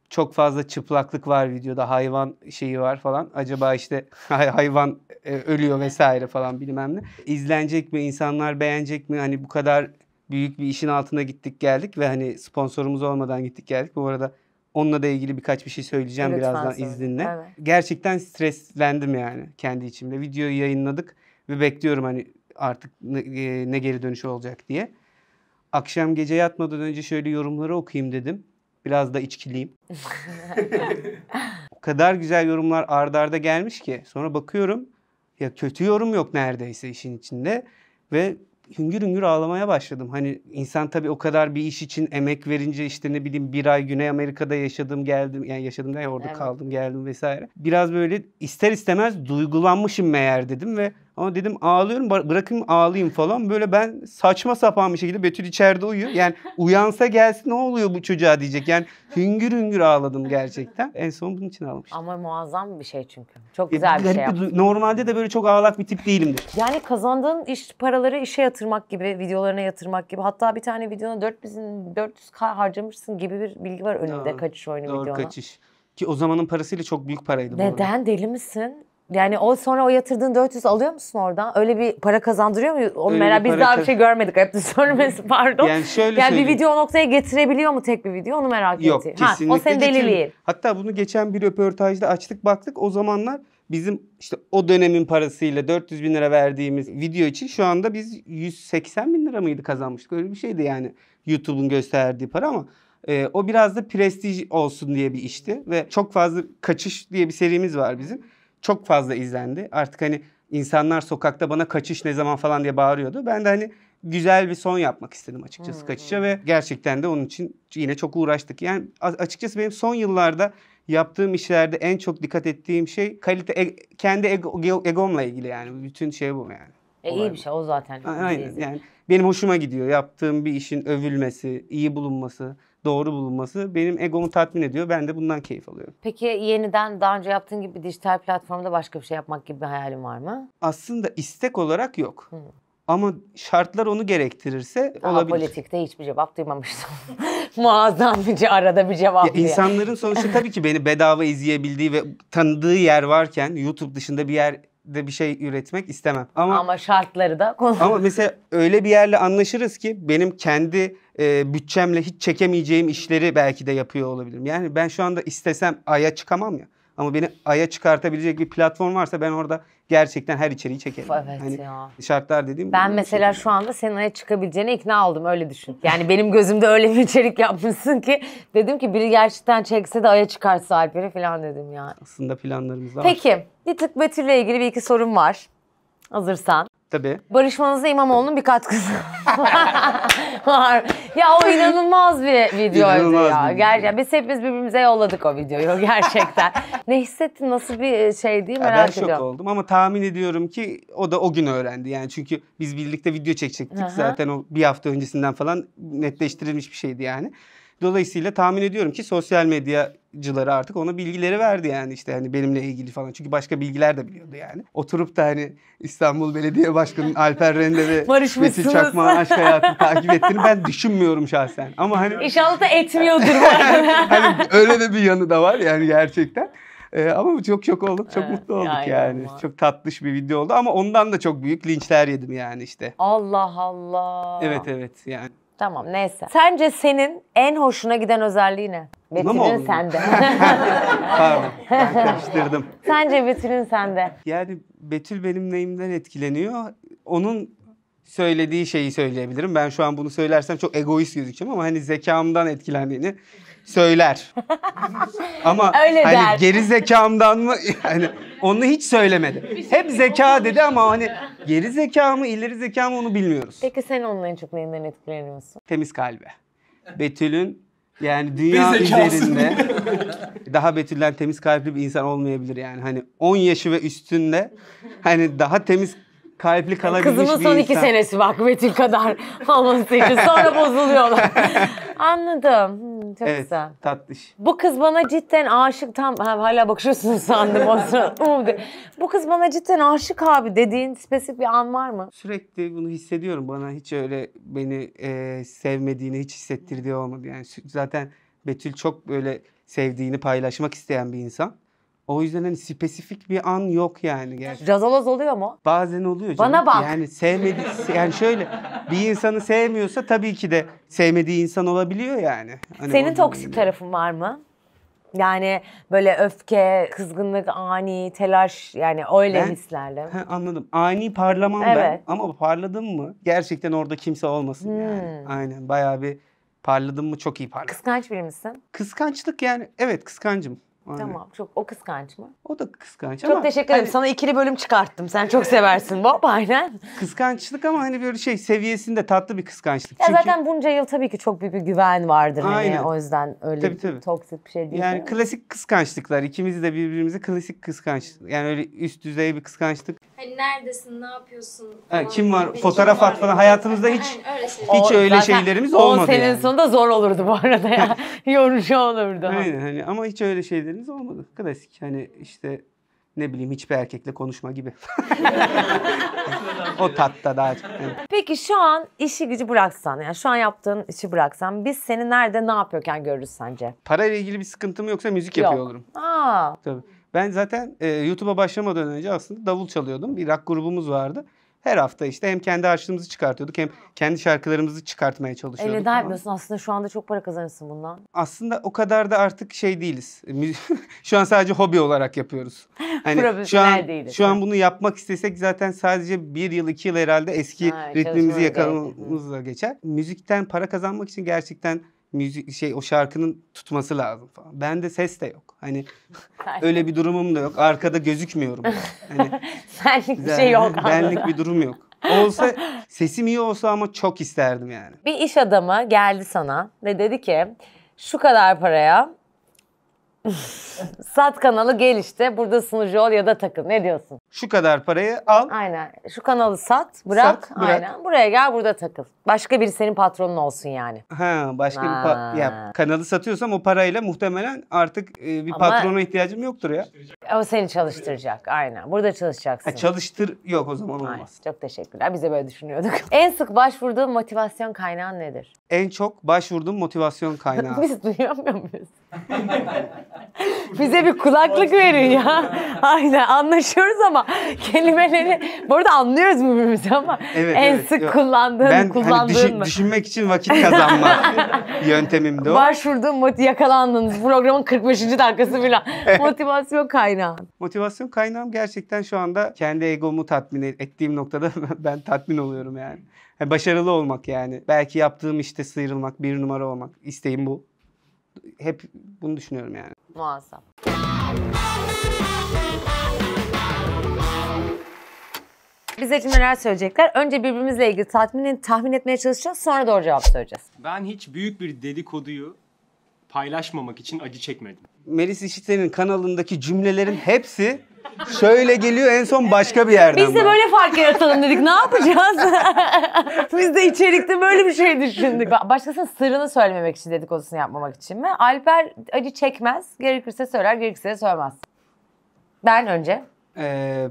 çok fazla çıplaklık var videoda, hayvan şeyi var falan. Acaba işte hayvan ölüyor vesaire falan bilmem ne. İzlenecek mi, insanlar beğenecek mi? Hani bu kadar büyük bir işin altına gittik geldik ve hani sponsorumuz olmadan gittik geldik. Bu arada... Onunla da ilgili birkaç bir şey söyleyeceğim. Lütfen birazdan söyle. İzninle. Evet. Gerçekten streslendim yani kendi içimde. Videoyu yayınladık ve bekliyorum hani artık ne geri dönüşü olacak diye. Akşam gece yatmadan önce şöyle yorumları okuyayım dedim. Biraz da içkiliyim. O kadar güzel yorumlar ard arda gelmiş ki. Sonra bakıyorum ya, kötü yorum yok neredeyse işin içinde ve... Hüngür hüngür ağlamaya başladım. Hani insan tabii o kadar bir iş için emek verince, işte ne bileyim, bir ay Güney Amerika'da yaşadım geldim. Yani yaşadım değil, orada evet, kaldım geldim vesaire. Biraz böyle ister istemez duygulanmışım meğer dedim ve ama dedim ağlıyorum, bırakayım ağlayayım falan. Böyle ben saçma sapan bir şekilde, Betül içeride uyuyor. Yani uyansa gelsin, ne oluyor bu çocuğa diyecek. Yani hüngür hüngür ağladım gerçekten. En son bunun için ağlamıştım. Ama muazzam bir şey çünkü. Çok güzel bir şey yaptın. Normalde de böyle çok ağlak bir tip değilimdir. Yani kazandığın iş paraları işe yatırmak gibi, videolarına yatırmak gibi. Hatta bir tane videona 400K harcamışsın gibi bir bilgi var önünde. Doğru, kaçış oyunu videona. Doğru, kaçış. Ki o zamanın parasıyla çok büyük paraydı. Neden? Bu deli misin? Yani o sonra o yatırdığın 400 alıyor musun oradan? Öyle bir para kazandırıyor mu? Onu merak, biz daha bir şey görmedik. Hep de söylemesi, pardon. Yani şöyle yani bir video noktaya getirebiliyor mu tek bir video? Onu merak ettim. Yok, kesinlikle. Ha, o senin deliliğin. Hatta bunu geçen bir röportajda açtık baktık. O zamanlar bizim işte o dönemin parasıyla 400 bin lira verdiğimiz video için şu anda biz 180 bin lira mıydı kazanmıştık? Öyle bir şeydi yani YouTube'un gösterdiği para ama... o biraz da prestij olsun diye bir işti. Ve çok fazla kaçış diye bir serimiz var bizim. Çok fazla izlendi. Artık hani insanlar sokakta bana kaçış ne zaman falan diye bağırıyordu. Ben de hani güzel bir son yapmak istedim açıkçası kaçışa ve gerçekten de onun için yine çok uğraştık. Yani açıkçası benim son yıllarda yaptığım işlerde en çok dikkat ettiğim şey kalite, kendi egomla ilgili yani. Bütün şey bu yani. İyi bir şey o zaten. Aynen yani benim hoşuma gidiyor. Yaptığım bir işin övülmesi, iyi bulunması, doğru bulunması benim egomu tatmin ediyor. Ben de bundan keyif alıyorum. Peki yeniden daha önce yaptığın gibi dijital platformda başka bir şey yapmak gibi bir hayalin var mı? Aslında istek olarak yok. Ama şartlar onu gerektirirse olabilir. Politikte hiçbir cevap duymamıştım. Muazzam bir arada bir cevap ya diye. İnsanların sonuçta tabii ki beni bedava izleyebildiği ve tanıdığı yer varken YouTube dışında bir yer... de bir şey üretmek istemem. Ama şartları da... Ama mesela öyle bir yerle anlaşırız ki benim kendi bütçemle hiç çekemeyeceğim işleri belki de yapıyor olabilirim. Yani ben şu anda istesem Ay'a çıkamam ya. Ama beni Ay'a çıkartabilecek bir platform varsa ben orada gerçekten her içeriği çekerim. Evet hani ya. Şartlar dediğim gibi. Ben mesela şu anda senin Ay'a çıkabileceğine ikna oldum, öyle düşün. Yani benim gözümde öyle bir içerik yapmışsın ki dedim ki biri gerçekten çekse de Ay'a çıkarsa Alper'i falan dedim yani. Aslında planlarımız var. Peki bir tık Betül'le ilgili bir iki sorum var. Hazırsan. Tabii. Barışmanızda İmamoğlu'nun bir katkısı var. Ya o inanılmaz bir videoydu ya. Gerçekten biz hepimiz birbirimize yolladık o videoyu gerçekten. Ne hissettin? Nasıl bir şey değil merak ediyorum. Ben şok oldum ama tahmin ediyorum ki o da o gün öğrendi. Yani çünkü biz birlikte video çekecektik. Aha. Zaten o bir hafta öncesinden falan netleştirilmiş bir şeydi yani. Dolayısıyla tahmin ediyorum ki sosyal medyacıları artık ona bilgileri verdi yani işte hani benimle ilgili falan. Çünkü başka bilgiler de biliyordu yani. Oturup da hani İstanbul Belediye Başkanı Alper Rende ve Betül Çakmağ'ın aşk hayatını takip ettiğini ben düşünmüyorum şahsen. Ama hani İnşallah da etmiyordur bu arada. Hani öyle de bir yanı da var yani gerçekten. Ama çok şok olduk, çok mutlu olduk yani. Ama. Çok tatlış bir video oldu ama ondan da çok büyük linçler yedim yani işte. Allah Allah. Evet evet yani. Tamam neyse. Sence senin en hoşuna giden özelliği ne? Betül'ün sende. Pardon, ben karıştırdım. Sence Betül'ün sende. Yani Betül benim neyimden etkileniyor. Onun söylediği şeyi söyleyebilirim. Ben şu an bunu söylersem çok egoist gözükeceğim ama hani zekamdan etkilendiğini söyler. Ama öyle hani der. Geri zekamdan mı? Yani onu hiç söylemedi. Hep zeka dedi ama hani geri zeka mı, ileri zeka mı onu bilmiyoruz. Peki sen onunla en çok neyinden etkileniyorsun? Temiz kalbe. Betül'ün yani dünya üzerinde daha Betül'den temiz kalpli bir insan olmayabilir yani. Hani 10 yaşı ve üstünde hani daha temiz kalpli kalabilmiş bir insan. Kızımın son 2 senesi bak Betül kadar olması için. Sonra bozuluyorlar. Anladım. Çok evet, güzel. Tatlış. Bu kız bana cidden aşık tam hala bakışıyorsunuz sandım o sırada. Bu kız bana cidden aşık abi dediğin spesifik bir an var mı? Sürekli bunu hissediyorum. Bana hiç öyle beni sevmediğini hiç hissettirdiği olmadı. Yani zaten Betül çok böyle sevdiğini paylaşmak isteyen bir insan. O yüzden hani spesifik bir an yok yani gerçekten. Cazaloz oluyor mu? Bazen oluyor canım. Bana bak. Yani sevmedi yani şöyle bir insanı sevmiyorsa tabii ki de sevmediği insan olabiliyor yani. Hani senin toksik tarafın var mı? Yani böyle öfke, kızgınlık, ani telaş yani öyle hislerle. Anladım. Ani parlamam evet. Ben ama parladım mı gerçekten orada kimse olmasın yani. Aynen bayağı bir parladım mı çok iyi parladım. Kıskanç biri misin? Kıskançlık yani evet kıskancım. Aynen. Tamam. Çok, o kıskanç mı? O da kıskanç çok ama... Çok teşekkür ederim. Hani... Sana ikili bölüm çıkarttım. Sen çok seversin. Baba aynen. Kıskançlık ama hani böyle şey seviyesinde tatlı bir kıskançlık. Ya çünkü... Zaten bunca yıl tabii ki çok büyük bir güven vardır. Aynen. Hani. O yüzden öyle tabii. Toksik bir şey değil. Yani klasik kıskançlıklar. İkimiz de birbirimize klasik kıskançlık. Yani öyle üst düzey bir kıskançlık. Hani neredesin, ne yapıyorsun? Yani kim var? Fotoğraf at falan. Hayatımızda hiç öyle şeyler. Hiç öyle şeylerimiz olmadı. 10 senenin yani. Sonunda zor olurdu bu arada ya. Yorucu olurdu. Aynen hani ama hiç öyle şeyler olmadı. Klasik hani işte ne bileyim hiçbir erkekle konuşma gibi. O tatta daha çok. Yani. Peki şu an işi gücü bıraksan yani şu an yaptığın işi bıraksan biz seni nerede ne yapıyorken görürüz sence? Parayla ilgili bir sıkıntım yoksa müzik yapıyor olurum. Aa. Tabii. Ben zaten YouTube'a başlamadan önce aslında davul çalıyordum. Bir rock grubumuz vardı. Her hafta işte hem kendi harçlığımızı çıkartıyorduk hem kendi şarkılarımızı çıkartmaya çalışıyorduk. Neden yapıyorsun? Aslında şu anda çok para kazanırsın bundan. Aslında o kadar da artık şey değiliz. Şu an sadece hobi olarak yapıyoruz. Hani profesyonel değiliz. Şu an bunu yapmak istesek zaten sadece 1 yıl 2 yıl herhalde eski ritmimizi yakalamamızla geçer. Müzikten para kazanmak için gerçekten müzik o şarkının tutması lazım falan. Bende ses de yok. Hani öyle bir durumum da yok. Arkada gözükmüyorum. Hani senlik bir şey yok. Benlik bir durum yok. Olsa sesim iyi olsa ama çok isterdim yani. Bir iş adamı geldi sana ve dedi ki şu kadar paraya sat kanalı gel işte burada sunucu ol ya da takıl. Ne diyorsun? Şu kadar parayı al. Aynen. Şu kanalı sat, bırak. Aynen. Buraya gel, burada takıl. Başka biri senin patronun olsun yani. Ha, başka bir ya, kanalı satıyorsam o parayla muhtemelen artık bir patrona ihtiyacım yoktur ya. O seni çalıştıracak. Aynen. Burada çalışacaksın. Ha, yok o zaman olmaz. Aynen. Çok teşekkürler. Biz de böyle düşünüyorduk. En sık başvurduğun motivasyon kaynağı nedir? En çok başvurduğum motivasyon kaynağı. Biz duyamıyor muyuz? Bize bir kulaklık verin ya. Aynen anlaşıyoruz ama kelimeleri bu arada anlıyoruz birbirimizi ama evet, en sık kullandığın hani düşünmek için vakit kazanma yöntemimdi o. Başvurduğum yakalandınız programın 45. dakikası falan. Motivasyon kaynağı. Motivasyon kaynağım gerçekten şu anda kendi egomu tatmin ettiğim noktada ben tatmin oluyorum yani. Başarılı olmak yani. Belki yaptığım işte sıyrılmak, 1 numara olmak. İsteğim bu. Hep bunu düşünüyorum yani. Muazzam. bize şimdi neler söyleyecekler? Önce birbirimizle ilgili tahmin etmeye çalışacağız, sonra doğru cevap söyleyeceğiz. Ben hiç büyük bir dedikoduyu paylaşmamak için acı çekmedim. Melis İşiten'in kanalındaki cümlelerin hepsi şöyle geliyor, en son başka bir yerden. Biz de böyle fark yaratalım dedik. Ne yapacağız? Biz de içerikte böyle bir şey düşündük. Başkasının sırrını söylememek için, dedikodusunu yapmamak için mi? Alper acı çekmez. Gerekirse söyler, gerekirse de söylemez. Ben önce.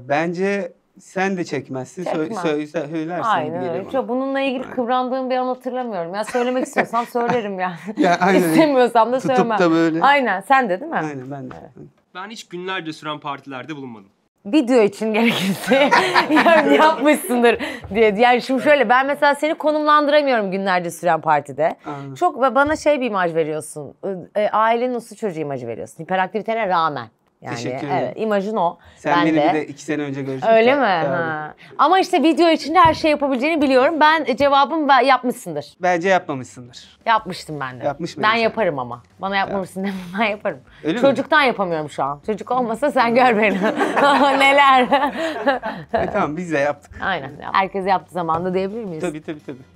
Bence sen de çekmezsin. Söylersin. Aynen öyle. Bununla ilgili kıvrandığım bir an hatırlamıyorum. Ya söylemek istiyorsam söylerim yani. İstemiyorsam da söylemem. Tutup da böyle. Aynen. Sen de değil mi? Aynen ben de. Evet. Ben hiç günlerce süren partilerde bulunmadım. Video için gerekirse yapmışsındır diye. Yani şimdi şöyle, ben mesela seni konumlandıramıyorum günlerce süren partide. Aynen. Çok bana bir imaj veriyorsun. Ailenin uslu çocuğu imajı veriyorsun. Hiperaktivitene rağmen. Yani, teşekkür ederim. Evet, imajın o. Sen ben beni de. Bir de 2 sene önce görüştük. Öyle ya, mi? Ha. Ama işte video içinde her şey yapabileceğini biliyorum. Ben cevabım yapmışsındır. Bence yapmamışsındır. Yapmıştım ben de. Yapmış mıyım? Ben yaparım ama. Bana yapmamışsın demem, ben yaparım. Öyle Çocuktan mi? Yapamıyorum şu an. Çocuk olmasa sen gör beni. Neler. Tamam, biz de yaptık. Aynen. Herkes yaptığı zamanda diyebilir miyiz? Tabii.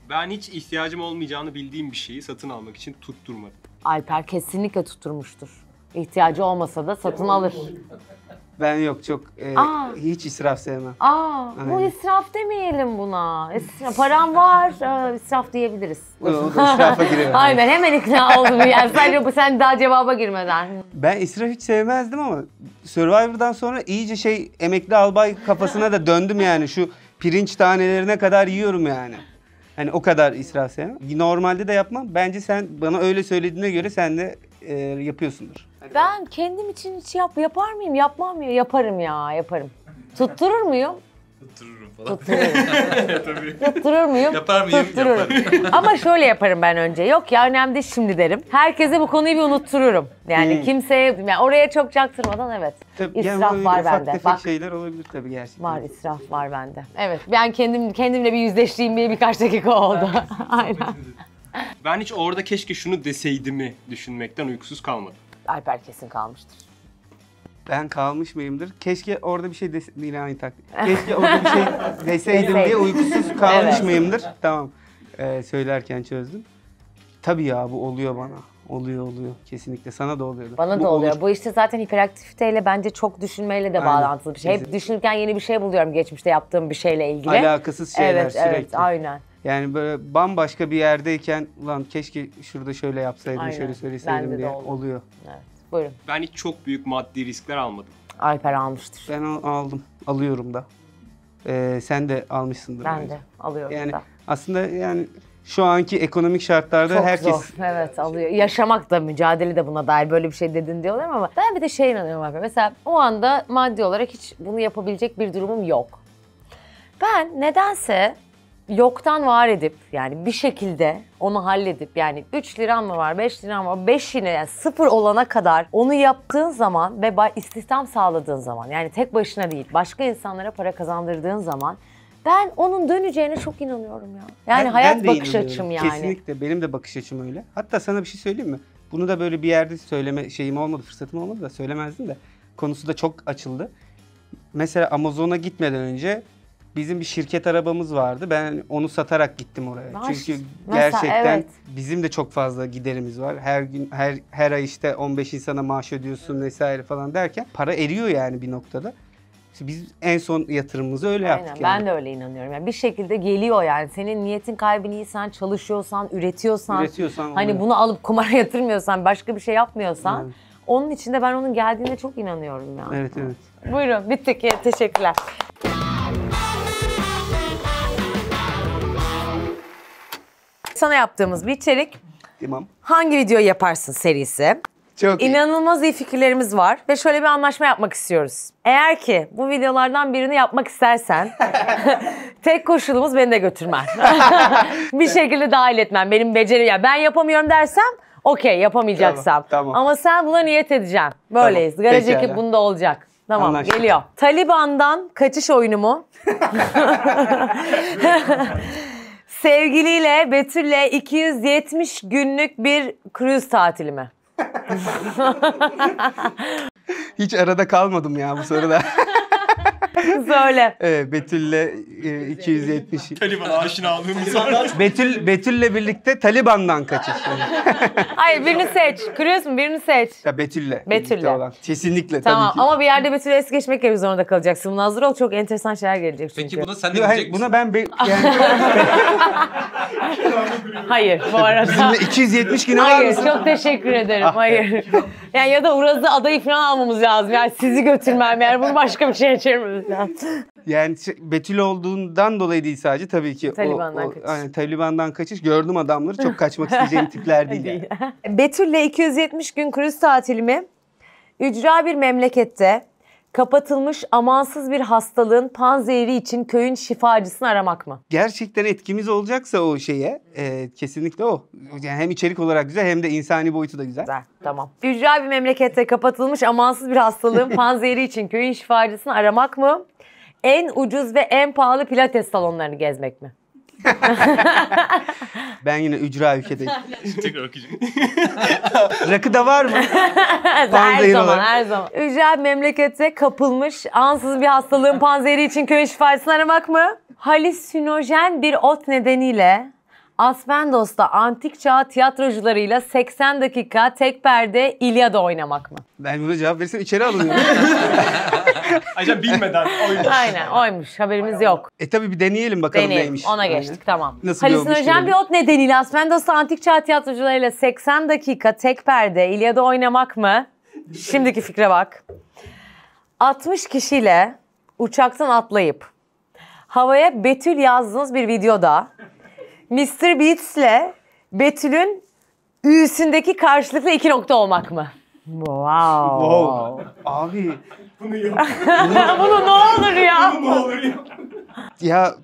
Ben hiç ihtiyacım olmayacağını bildiğim bir şeyi satın almak için tutturmadım. Alper kesinlikle tutturmuştur. İhtiyacı olmasa da satın alır. Ben yok, çok hiç israf sevmem. Bu israf demeyelim buna. Param var, israf diyebiliriz. O da israfa girelim. Aynen, hemen ikna oldum. Yani sen daha cevaba girmeden. Ben israf hiç sevmezdim ama Survivor'dan sonra iyice emekli albay kafasına da döndüm yani. Şu pirinç tanelerine kadar yiyorum yani. Hani o kadar israf sevmem. Normalde de yapmam. Bence sen bana öyle söylediğine göre sen de yapıyorsundur. Ben kendim için hiç yapar mıyım? Yapmam mıyım? Yaparım ya, yaparım. Tutturur muyum? Tuttururum falan. Tutturur muyum? Yapar mıyım? Tuttururum. Ama şöyle yaparım ben önce. Yok ya, önemli değil şimdi derim. Herkese bu konuyu bir unuttururum. Yani kimseye, yani oraya çok çaktırmadan evet. Tabii, israf yani var bende. Ufak şeyler olabilir tabii gerçekten. Var, israf var bende. Evet, ben kendimle bir yüzleştiğim diye birkaç dakika oldu. Aynen. Ben hiç orada keşke şunu deseydimi düşünmekten uykusuz kalmadım. Alper kesin kalmıştır. Ben kalmış mıyımdır? Keşke orada bir şey deseydim diye uykusuz kalmış mıyımdır? Tamam. Söylerken çözdüm. Tabii ya, bu oluyor bana. Oluyor. Kesinlikle sana da oluyor. Bana da oluyor. Bu işte zaten hiperaktiviteyle, bence çok düşünmeyle de bağlantılı bir şey. Hep düşünürken yeni bir şey buluyorum geçmişte yaptığım bir şeyle ilgili. Alakasız şeyler sürekli. Evet, aynen. Yani böyle bambaşka bir yerdeyken, ulan keşke şurada şöyle yapsaydım, şöyle söyleseydim diye oluyor. Evet, buyurun. Ben hiç çok büyük maddi riskler almadım. Alper almıştır. Ben aldım, alıyorum da. Sen de almışsındır. Ben de alıyorum da. Aslında yani şu anki ekonomik şartlarda çok herkes... Çok zor, evet alıyor. Yaşamak da, mücadele de buna dair, böyle bir şey dedin diyorlar ama ben bir de inanıyorum Alper. Mesela o anda maddi olarak hiç bunu yapabilecek bir durumum yok. Ben nedense... Yoktan var edip, yani bir şekilde onu halledip, yani 3 liram mı var, 5 liram mı var, 5'ine yani 0 olana kadar onu yaptığın zaman ve istihdam sağladığın zaman, yani tek başına değil başka insanlara para kazandırdığın zaman, ben onun döneceğine çok inanıyorum ya. Yani hayat bakış açım yani. Kesinlikle, benim de bakış açım öyle. Hatta sana bir şey söyleyeyim mi? Bunu da böyle bir yerde söyleme fırsatım olmadı da söylemezdim de, konusu da çok açıldı. Mesela Amazon'a gitmeden önce bizim bir şirket arabamız vardı. Ben onu satarak gittim oraya. Çünkü gerçekten bizim de çok fazla giderimiz var. Her gün, her ay işte 15 insana maaş ödüyorsun vesaire falan derken para eriyor yani bir noktada. İşte biz en son yatırımımızı öyle yaptık. Ben de öyle inanıyorum. Yani bir şekilde geliyor yani. Senin niyetin kalbin iyiysen, çalışıyorsan, üretiyorsan hani bunu alıp kumara yatırmıyorsan, başka bir şey yapmıyorsan onun içinde ben onun geldiğine çok inanıyorum yani. Evet. Buyurun, bittik. Teşekkürler. Sana yaptığımız bir içerik, hangi videoyu yaparsın serisi. Çok İnanılmaz iyi fikirlerimiz var ve şöyle bir anlaşma yapmak istiyoruz. Eğer ki bu videolardan birini yapmak istersen tek koşulumuz beni de götürmen. Bir şekilde dahil etmen, benim becerim. Yani ben yapamıyorum dersem okey, yapamayacaksam. Tamam. Ama sen buna niyet edeceksin. Böyleyiz. Tamam. Garaj ekip bunda olacak. Tamam, anlaştık. Geliyor. Taliban'dan kaçış oyunu mu? Sevgiliyle, Betül'le 270 günlük bir cruise tatili mi? Hiç arada kalmadım ya bu soruda. Söyle. Evet, Betül'le 270. Taliban aşinalığımız var. Betül'le birlikte Taliban'dan kaçış. Hayır, birini seç. Kırıyorsun, birini seç. Ya Betül'le. Kesinlikle tamam, tabii ki. Ama bir yerde Betül'le es geçmek gibi zorunda kalacaksın. Buna hazır ol, çok enteresan şeyler gelecek çünkü. Peki buna sen ne diyecek misin? Buna ben... Yani... Hayır, bu arada. Bizimle 270 yine var mısın? Hayır, çok teşekkür ederim. Hayır. Yani ya da Uraz'ı adayı falan almamız lazım. Yani sizi götürmem yani. Bunu başka bir şeye çevirmemiz lazım. Yani Betül olduğundan dolayı değil sadece tabii ki. Taliban'dan kaçış. Aynen, Taliban'dan kaçış. Gördüm adamları, çok kaçmak isteyeceğim tipler değil yani. Betül'le 270 gün kruz tatilimi ücra bir memlekette kapatılmış amansız bir hastalığın panzehiri için köyün şifacısını aramak mı? Gerçekten etkimiz olacaksa o şeye kesinlikle o. Yani hem içerik olarak güzel hem de insani boyutu da güzel. Güzel, tamam. Ücra bir memlekette kapatılmış amansız bir hastalığın panzehiri için köyün şifacısını aramak mı? En ucuz ve en pahalı pilates salonlarını gezmek mi? Ben yine ücra ülkedeyim. Tekrar okuyacağım. Rakı da var mı? Her zaman, her zaman. Ücra memlekette kapılmış, ansız bir hastalığın panzehiri için köy şifacısını aramak mı? Halüsinojen bir ot nedeniyle Aspendos'ta antik çağ tiyatrocularıyla 80 dakika tek perde İlyada oynamak mı? Ben buna cevap verirsem içeri alınıyorum. Acaba bilmeden oymuş. Aynen oymuş, haberimiz yok. Tabii bir deneyelim bakalım neymiş. Ona geçtik yani. Tamam. Halüsinojen bir ot nedeniyle Aspendos'ta antik çağ tiyatrocularıyla 80 dakika tek perde İlyada oynamak mı? Şimdiki fikre bak. 60 kişiyle uçaktan atlayıp havaya Betül yazdığınız bir videoda Mr. Beast'le Betül'ün üyesindeki karşılıklı iki nokta olmak mı? Wow. Wow. Abi. Bunu yap. Bunu ne olur ya. Bunu ne olur ya. Ya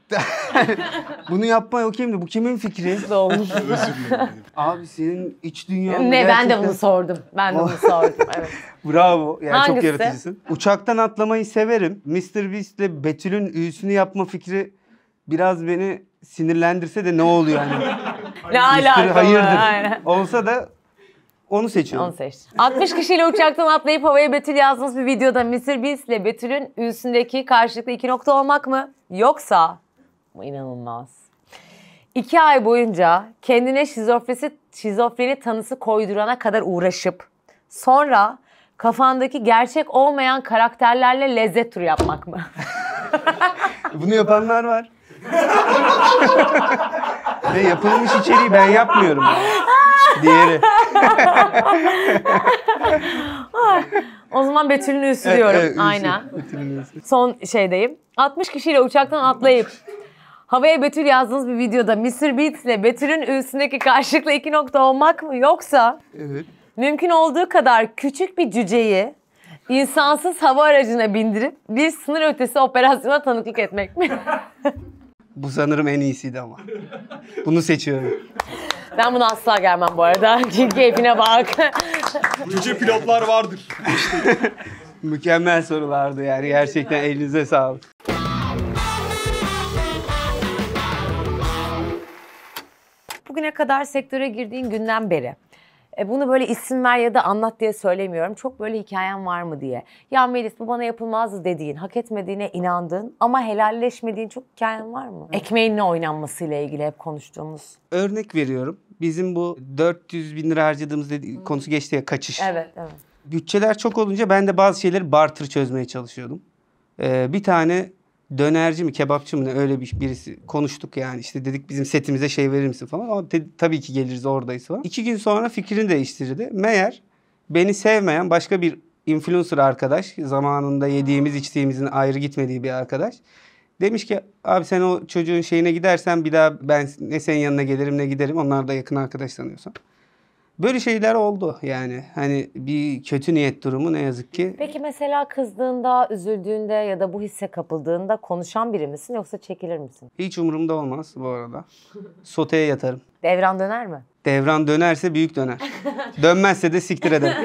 bunu yapma yok kimdi? Bu kimin fikri? Abi senin iç dünyanın... Ne gerçekten... ben de bunu sordum. Ben de bunu sordum. Evet. Bravo. Yani hangisi? Çok yaratıcısın. Uçaktan atlamayı severim. Mr. Beast'le Betül'ün üyesini yapma fikri biraz beni sinirlendirse de ne oluyor hani? Ne alaka? Hayırdır. Aynen. Olsa da onu seçiyorum. Onu seç. 60 kişiyle uçaktan atlayıp havaya Betül yazdığınız bir videoda Mr. Beast ile Betül'ün üstündeki karşılıklı iki nokta olmak mı? Yoksa bu inanılmaz. 2 ay boyunca kendine şizofreni tanısı koydurana kadar uğraşıp sonra kafandaki gerçek olmayan karakterlerle lezzet turu yapmak mı? Bunu yapanlar var. Ve yapılmış içeriği ben yapmıyorum. Diğeri. O zaman Betül'ün üstü diyorum. Evet, aynen. Son şeydeyim. 60 kişiyle uçaktan atlayıp havaya Betül yazdığınız bir videoda Mr. Beats ile Betül'ün üstündeki karşılıklı iki nokta olmak mı? Yoksa evet, mümkün olduğu kadar küçük bir cüceyi insansız hava aracına bindirip bir sınır ötesi operasyona tanıklık etmek mi? Bu sanırım en iyisiydi ama. Bunu seçiyorum. Ben buna asla gelmem bu arada. Keyfine bak. Yüce pilotlar vardır. Mükemmel sorulardı yani. Gerçekten elinize sağlık. Bugüne kadar sektöre girdiğin günden beri. Bunu böyle isim ver ya da anlat diye söylemiyorum. Çok böyle hikayen var mı diye. Ya Melis bu bana yapılmazdı dediğin, hak etmediğine inandığın ama helalleşmediğin çok hikayen var mı? Ekmeğinle oynanmasıyla ilgili hep konuştuğumuz. Örnek veriyorum. Bizim bu 400.000 lira harcadığımız konusu geçti ya, kaçış. Evet, evet. Bütçeler çok olunca ben de bazı şeyleri barter çözmeye çalışıyordum. Bir tane dönerci mi, kebapçı mı ne öyle birisi konuştuk yani. İşte dedik bizim setimize şey verir misin falan. Ama tabii ki geliriz oradayız falan. 2 gün sonra fikrini değiştirdi. Meğer beni sevmeyen başka bir influencer arkadaş, zamanında yediğimiz içtiğimizin ayrı gitmediği bir arkadaş, demiş ki abi sen o çocuğun şeyine gidersen bir daha ben ne senin yanına gelirim ne giderim. Onlar da yakın arkadaş sanıyorsam. Böyle şeyler oldu yani. Hani bir kötü niyet durumu ne yazık ki. Peki mesela kızdığında, üzüldüğünde ya da bu hisse kapıldığında konuşan biri misin yoksa çekilir misin? Hiç umurumda olmaz bu arada. Soteye yatarım. Devran döner mi? Devran dönerse büyük döner. Dönmezse de siktir ederim.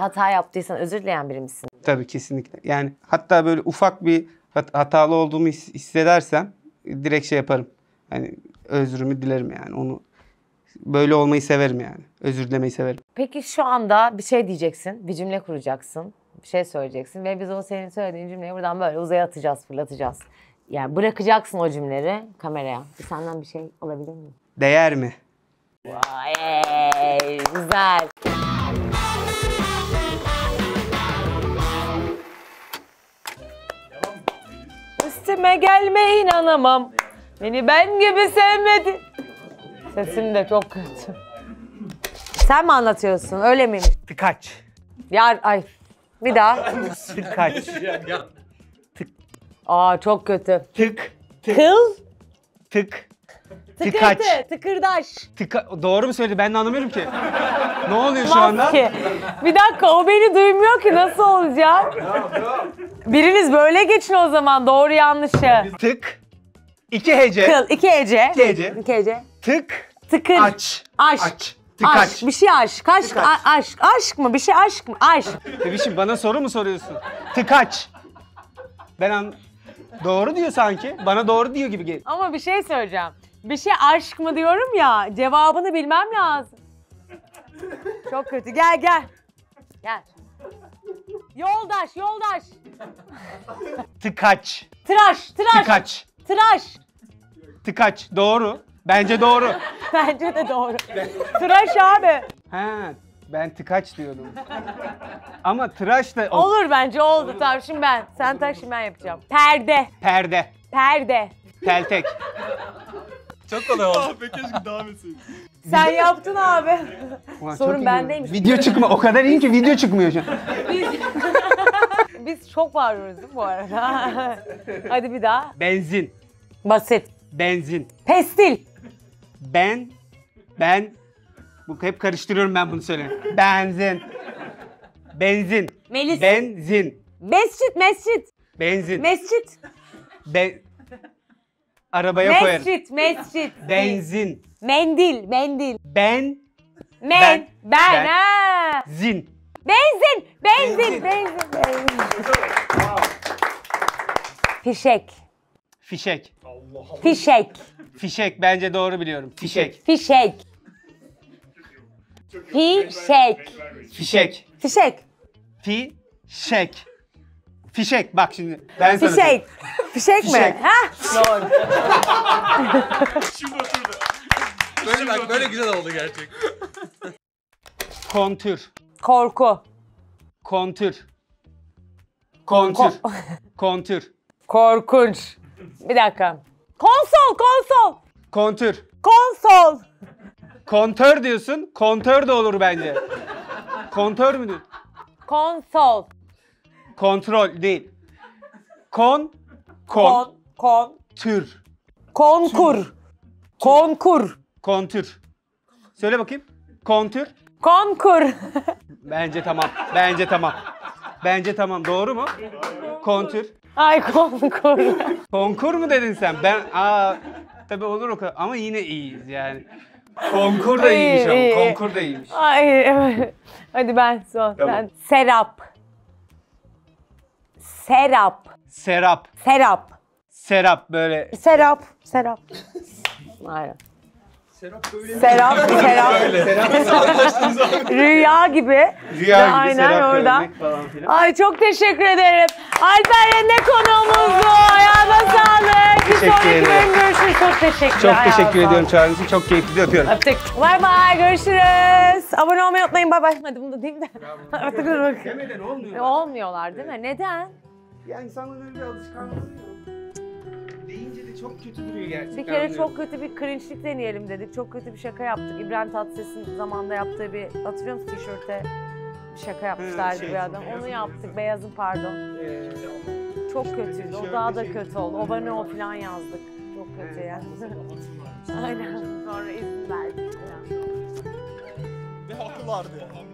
Hata yaptıysan özür dileyen biri misin? Tabii kesinlikle. Yani hatta böyle ufak bir hatalı olduğumu hissedersem direkt şey yaparım. Hani özrümü dilerim yani onu. Böyle olmayı severim yani. Özür dilemeyi severim. Peki şu anda bir şey diyeceksin, bir cümle kuracaksın. bir şey söyleyeceksin ve biz o senin söylediğin cümleyi buradan böyle uzaya atacağız, fırlatacağız. Yani bırakacaksın o cümleleri kameraya. Senden bir şey alabilir miyim? Değer mi? Vay, güzel. Üstüme gelme inanamam. Beni ben gibi sevmedi. Sesim de çok kötü. Sen mi anlatıyorsun? Öyle miyim? Tıkaç. Ya ay. Bir daha. Tıkaç. Tık. Aa çok kötü. Tık. Tık. Kıl. Tık. Tıkaç. Tıkırdaş. Tıka doğru mu söyledi? Ben de anlamıyorum ki. Ne oluyor şu anda? Ki. Bir dakika o beni duymuyor ki nasıl olacak? Biriniz böyle geçin o zaman doğru yanlışı. Tık. İki hece. Kıl. İki hece. İki hece. İki hece. Tık. Tıkır. Aç. Aç. Aç. Tıkaç. Aşk, bir şey aşk, aşk, aşk, aşk mı? Bir şey aşk mı? Aşk. Bebişim bana soru mu soruyorsun? Tıkaç. Ben doğru diyor sanki, bana doğru diyor gibi geliyor. Ama bir şey söyleyeceğim. Bir şey aşk mı diyorum ya, cevabını bilmem lazım. Çok kötü, gel gel. Gel. Yoldaş, yoldaş. Tıkaç. Tıraş, tıraş. Tıkaç. Tıraş. Tıkaç, doğru. Bence doğru. Bence de doğru. Tıraş abi. He, ben tıkaç diyordum. Ama tıraş da... Olur bence, oldu. Tamam şimdi ben, sen tak şimdi ben yapacağım. Perde. Perde. Perde. Peltek. Çok kolay oldu. Abi keşke devam etseydin. Sen yaptın abi. Ulan, sorun bendeymiş. Video çıkma, o kadar iyi ki video çıkmıyor şu an. Biz çok bağırıyoruz değil mi bu arada? Hadi bir daha. Benzin. Basit. Benzin. Pestil. Ben bu hep karıştırıyorum ben bunu söyle. Benzin. Benzin. Melis. Benzin. Mescit, mescit. Benzin. Mescit. Arabaya mescit, koyarım. Mescit, mescit. Benzin. Mendil, mendil. Ben. Ha. Zin. Benzin. Fişek. Fişek. Allah Allah. Fişek. Fişek bence doğru biliyorum. Fişek. Fişek. Fişek. Fişek. Fişek. Fişek. Fişek bak şimdi. Ben fişek. Fişek mi? Ha? Doğru. Şimdi oturdu. Böyle güzel oldu gerçek. Kontür. Korku. Kontür. Kontür. Kontür. Korkunç. Bir dakika. Konsol. Kontür. Konsol. Kontör diyorsun. Kontör de olur bence. Kontör mü diyorsun? Konsol. Kontrol değil. Kontür. Konkur. Konkur. Kontür. Söyle bakayım. Kontür. Konkur. Bence tamam. Doğru mu? Kontür. Ay konkur. Konkur mu dedin sen? Ben tabii olur o kadar ama yine iyiyiz yani. Konkur da iyiymiş ama. Konkur da iyiymiş. Ay hadi ben son. Tamam. Ben Serap böyle. Serap. Aynen. Serap böyle mi? Serap. Rüya gibi. Aynen Serap orada. Ay çok teşekkür ederim. Alper Rende konuğumuzdu. Ayağına sağlık. Bir sonraki bölüm görüşürüz. Çok teşekkür. Çok teşekkür ediyorum çağrınızı. Çok keyifli öpüyorum. Öptük. Bay bay görüşürüz. Abone olmayı unutmayın. Bay bay. Hadi bunu da diyeyim de. Artık bak. Demeden olmuyor. Olmuyorlar değil mi? Neden? Ya insanların öyle bir alışkanlığı. Çok kötü duruyor gerçekten. Bir kere çok kötü bir cringe'lik deneyelim dedik. Çok kötü bir şaka yaptık. İbrahim Tatlıses'in zamanında yaptığı bir, hatırlıyor musun tişörte bir şaka yapmışlardı bir adam. Onu yaptık. Beyazın pardon. Çok kötüydü. O daha da kötü oldu. O bana o falan yazdık. Çok kötü yani. Aynen. Sonra izin verdik. Ne haklılardı ya.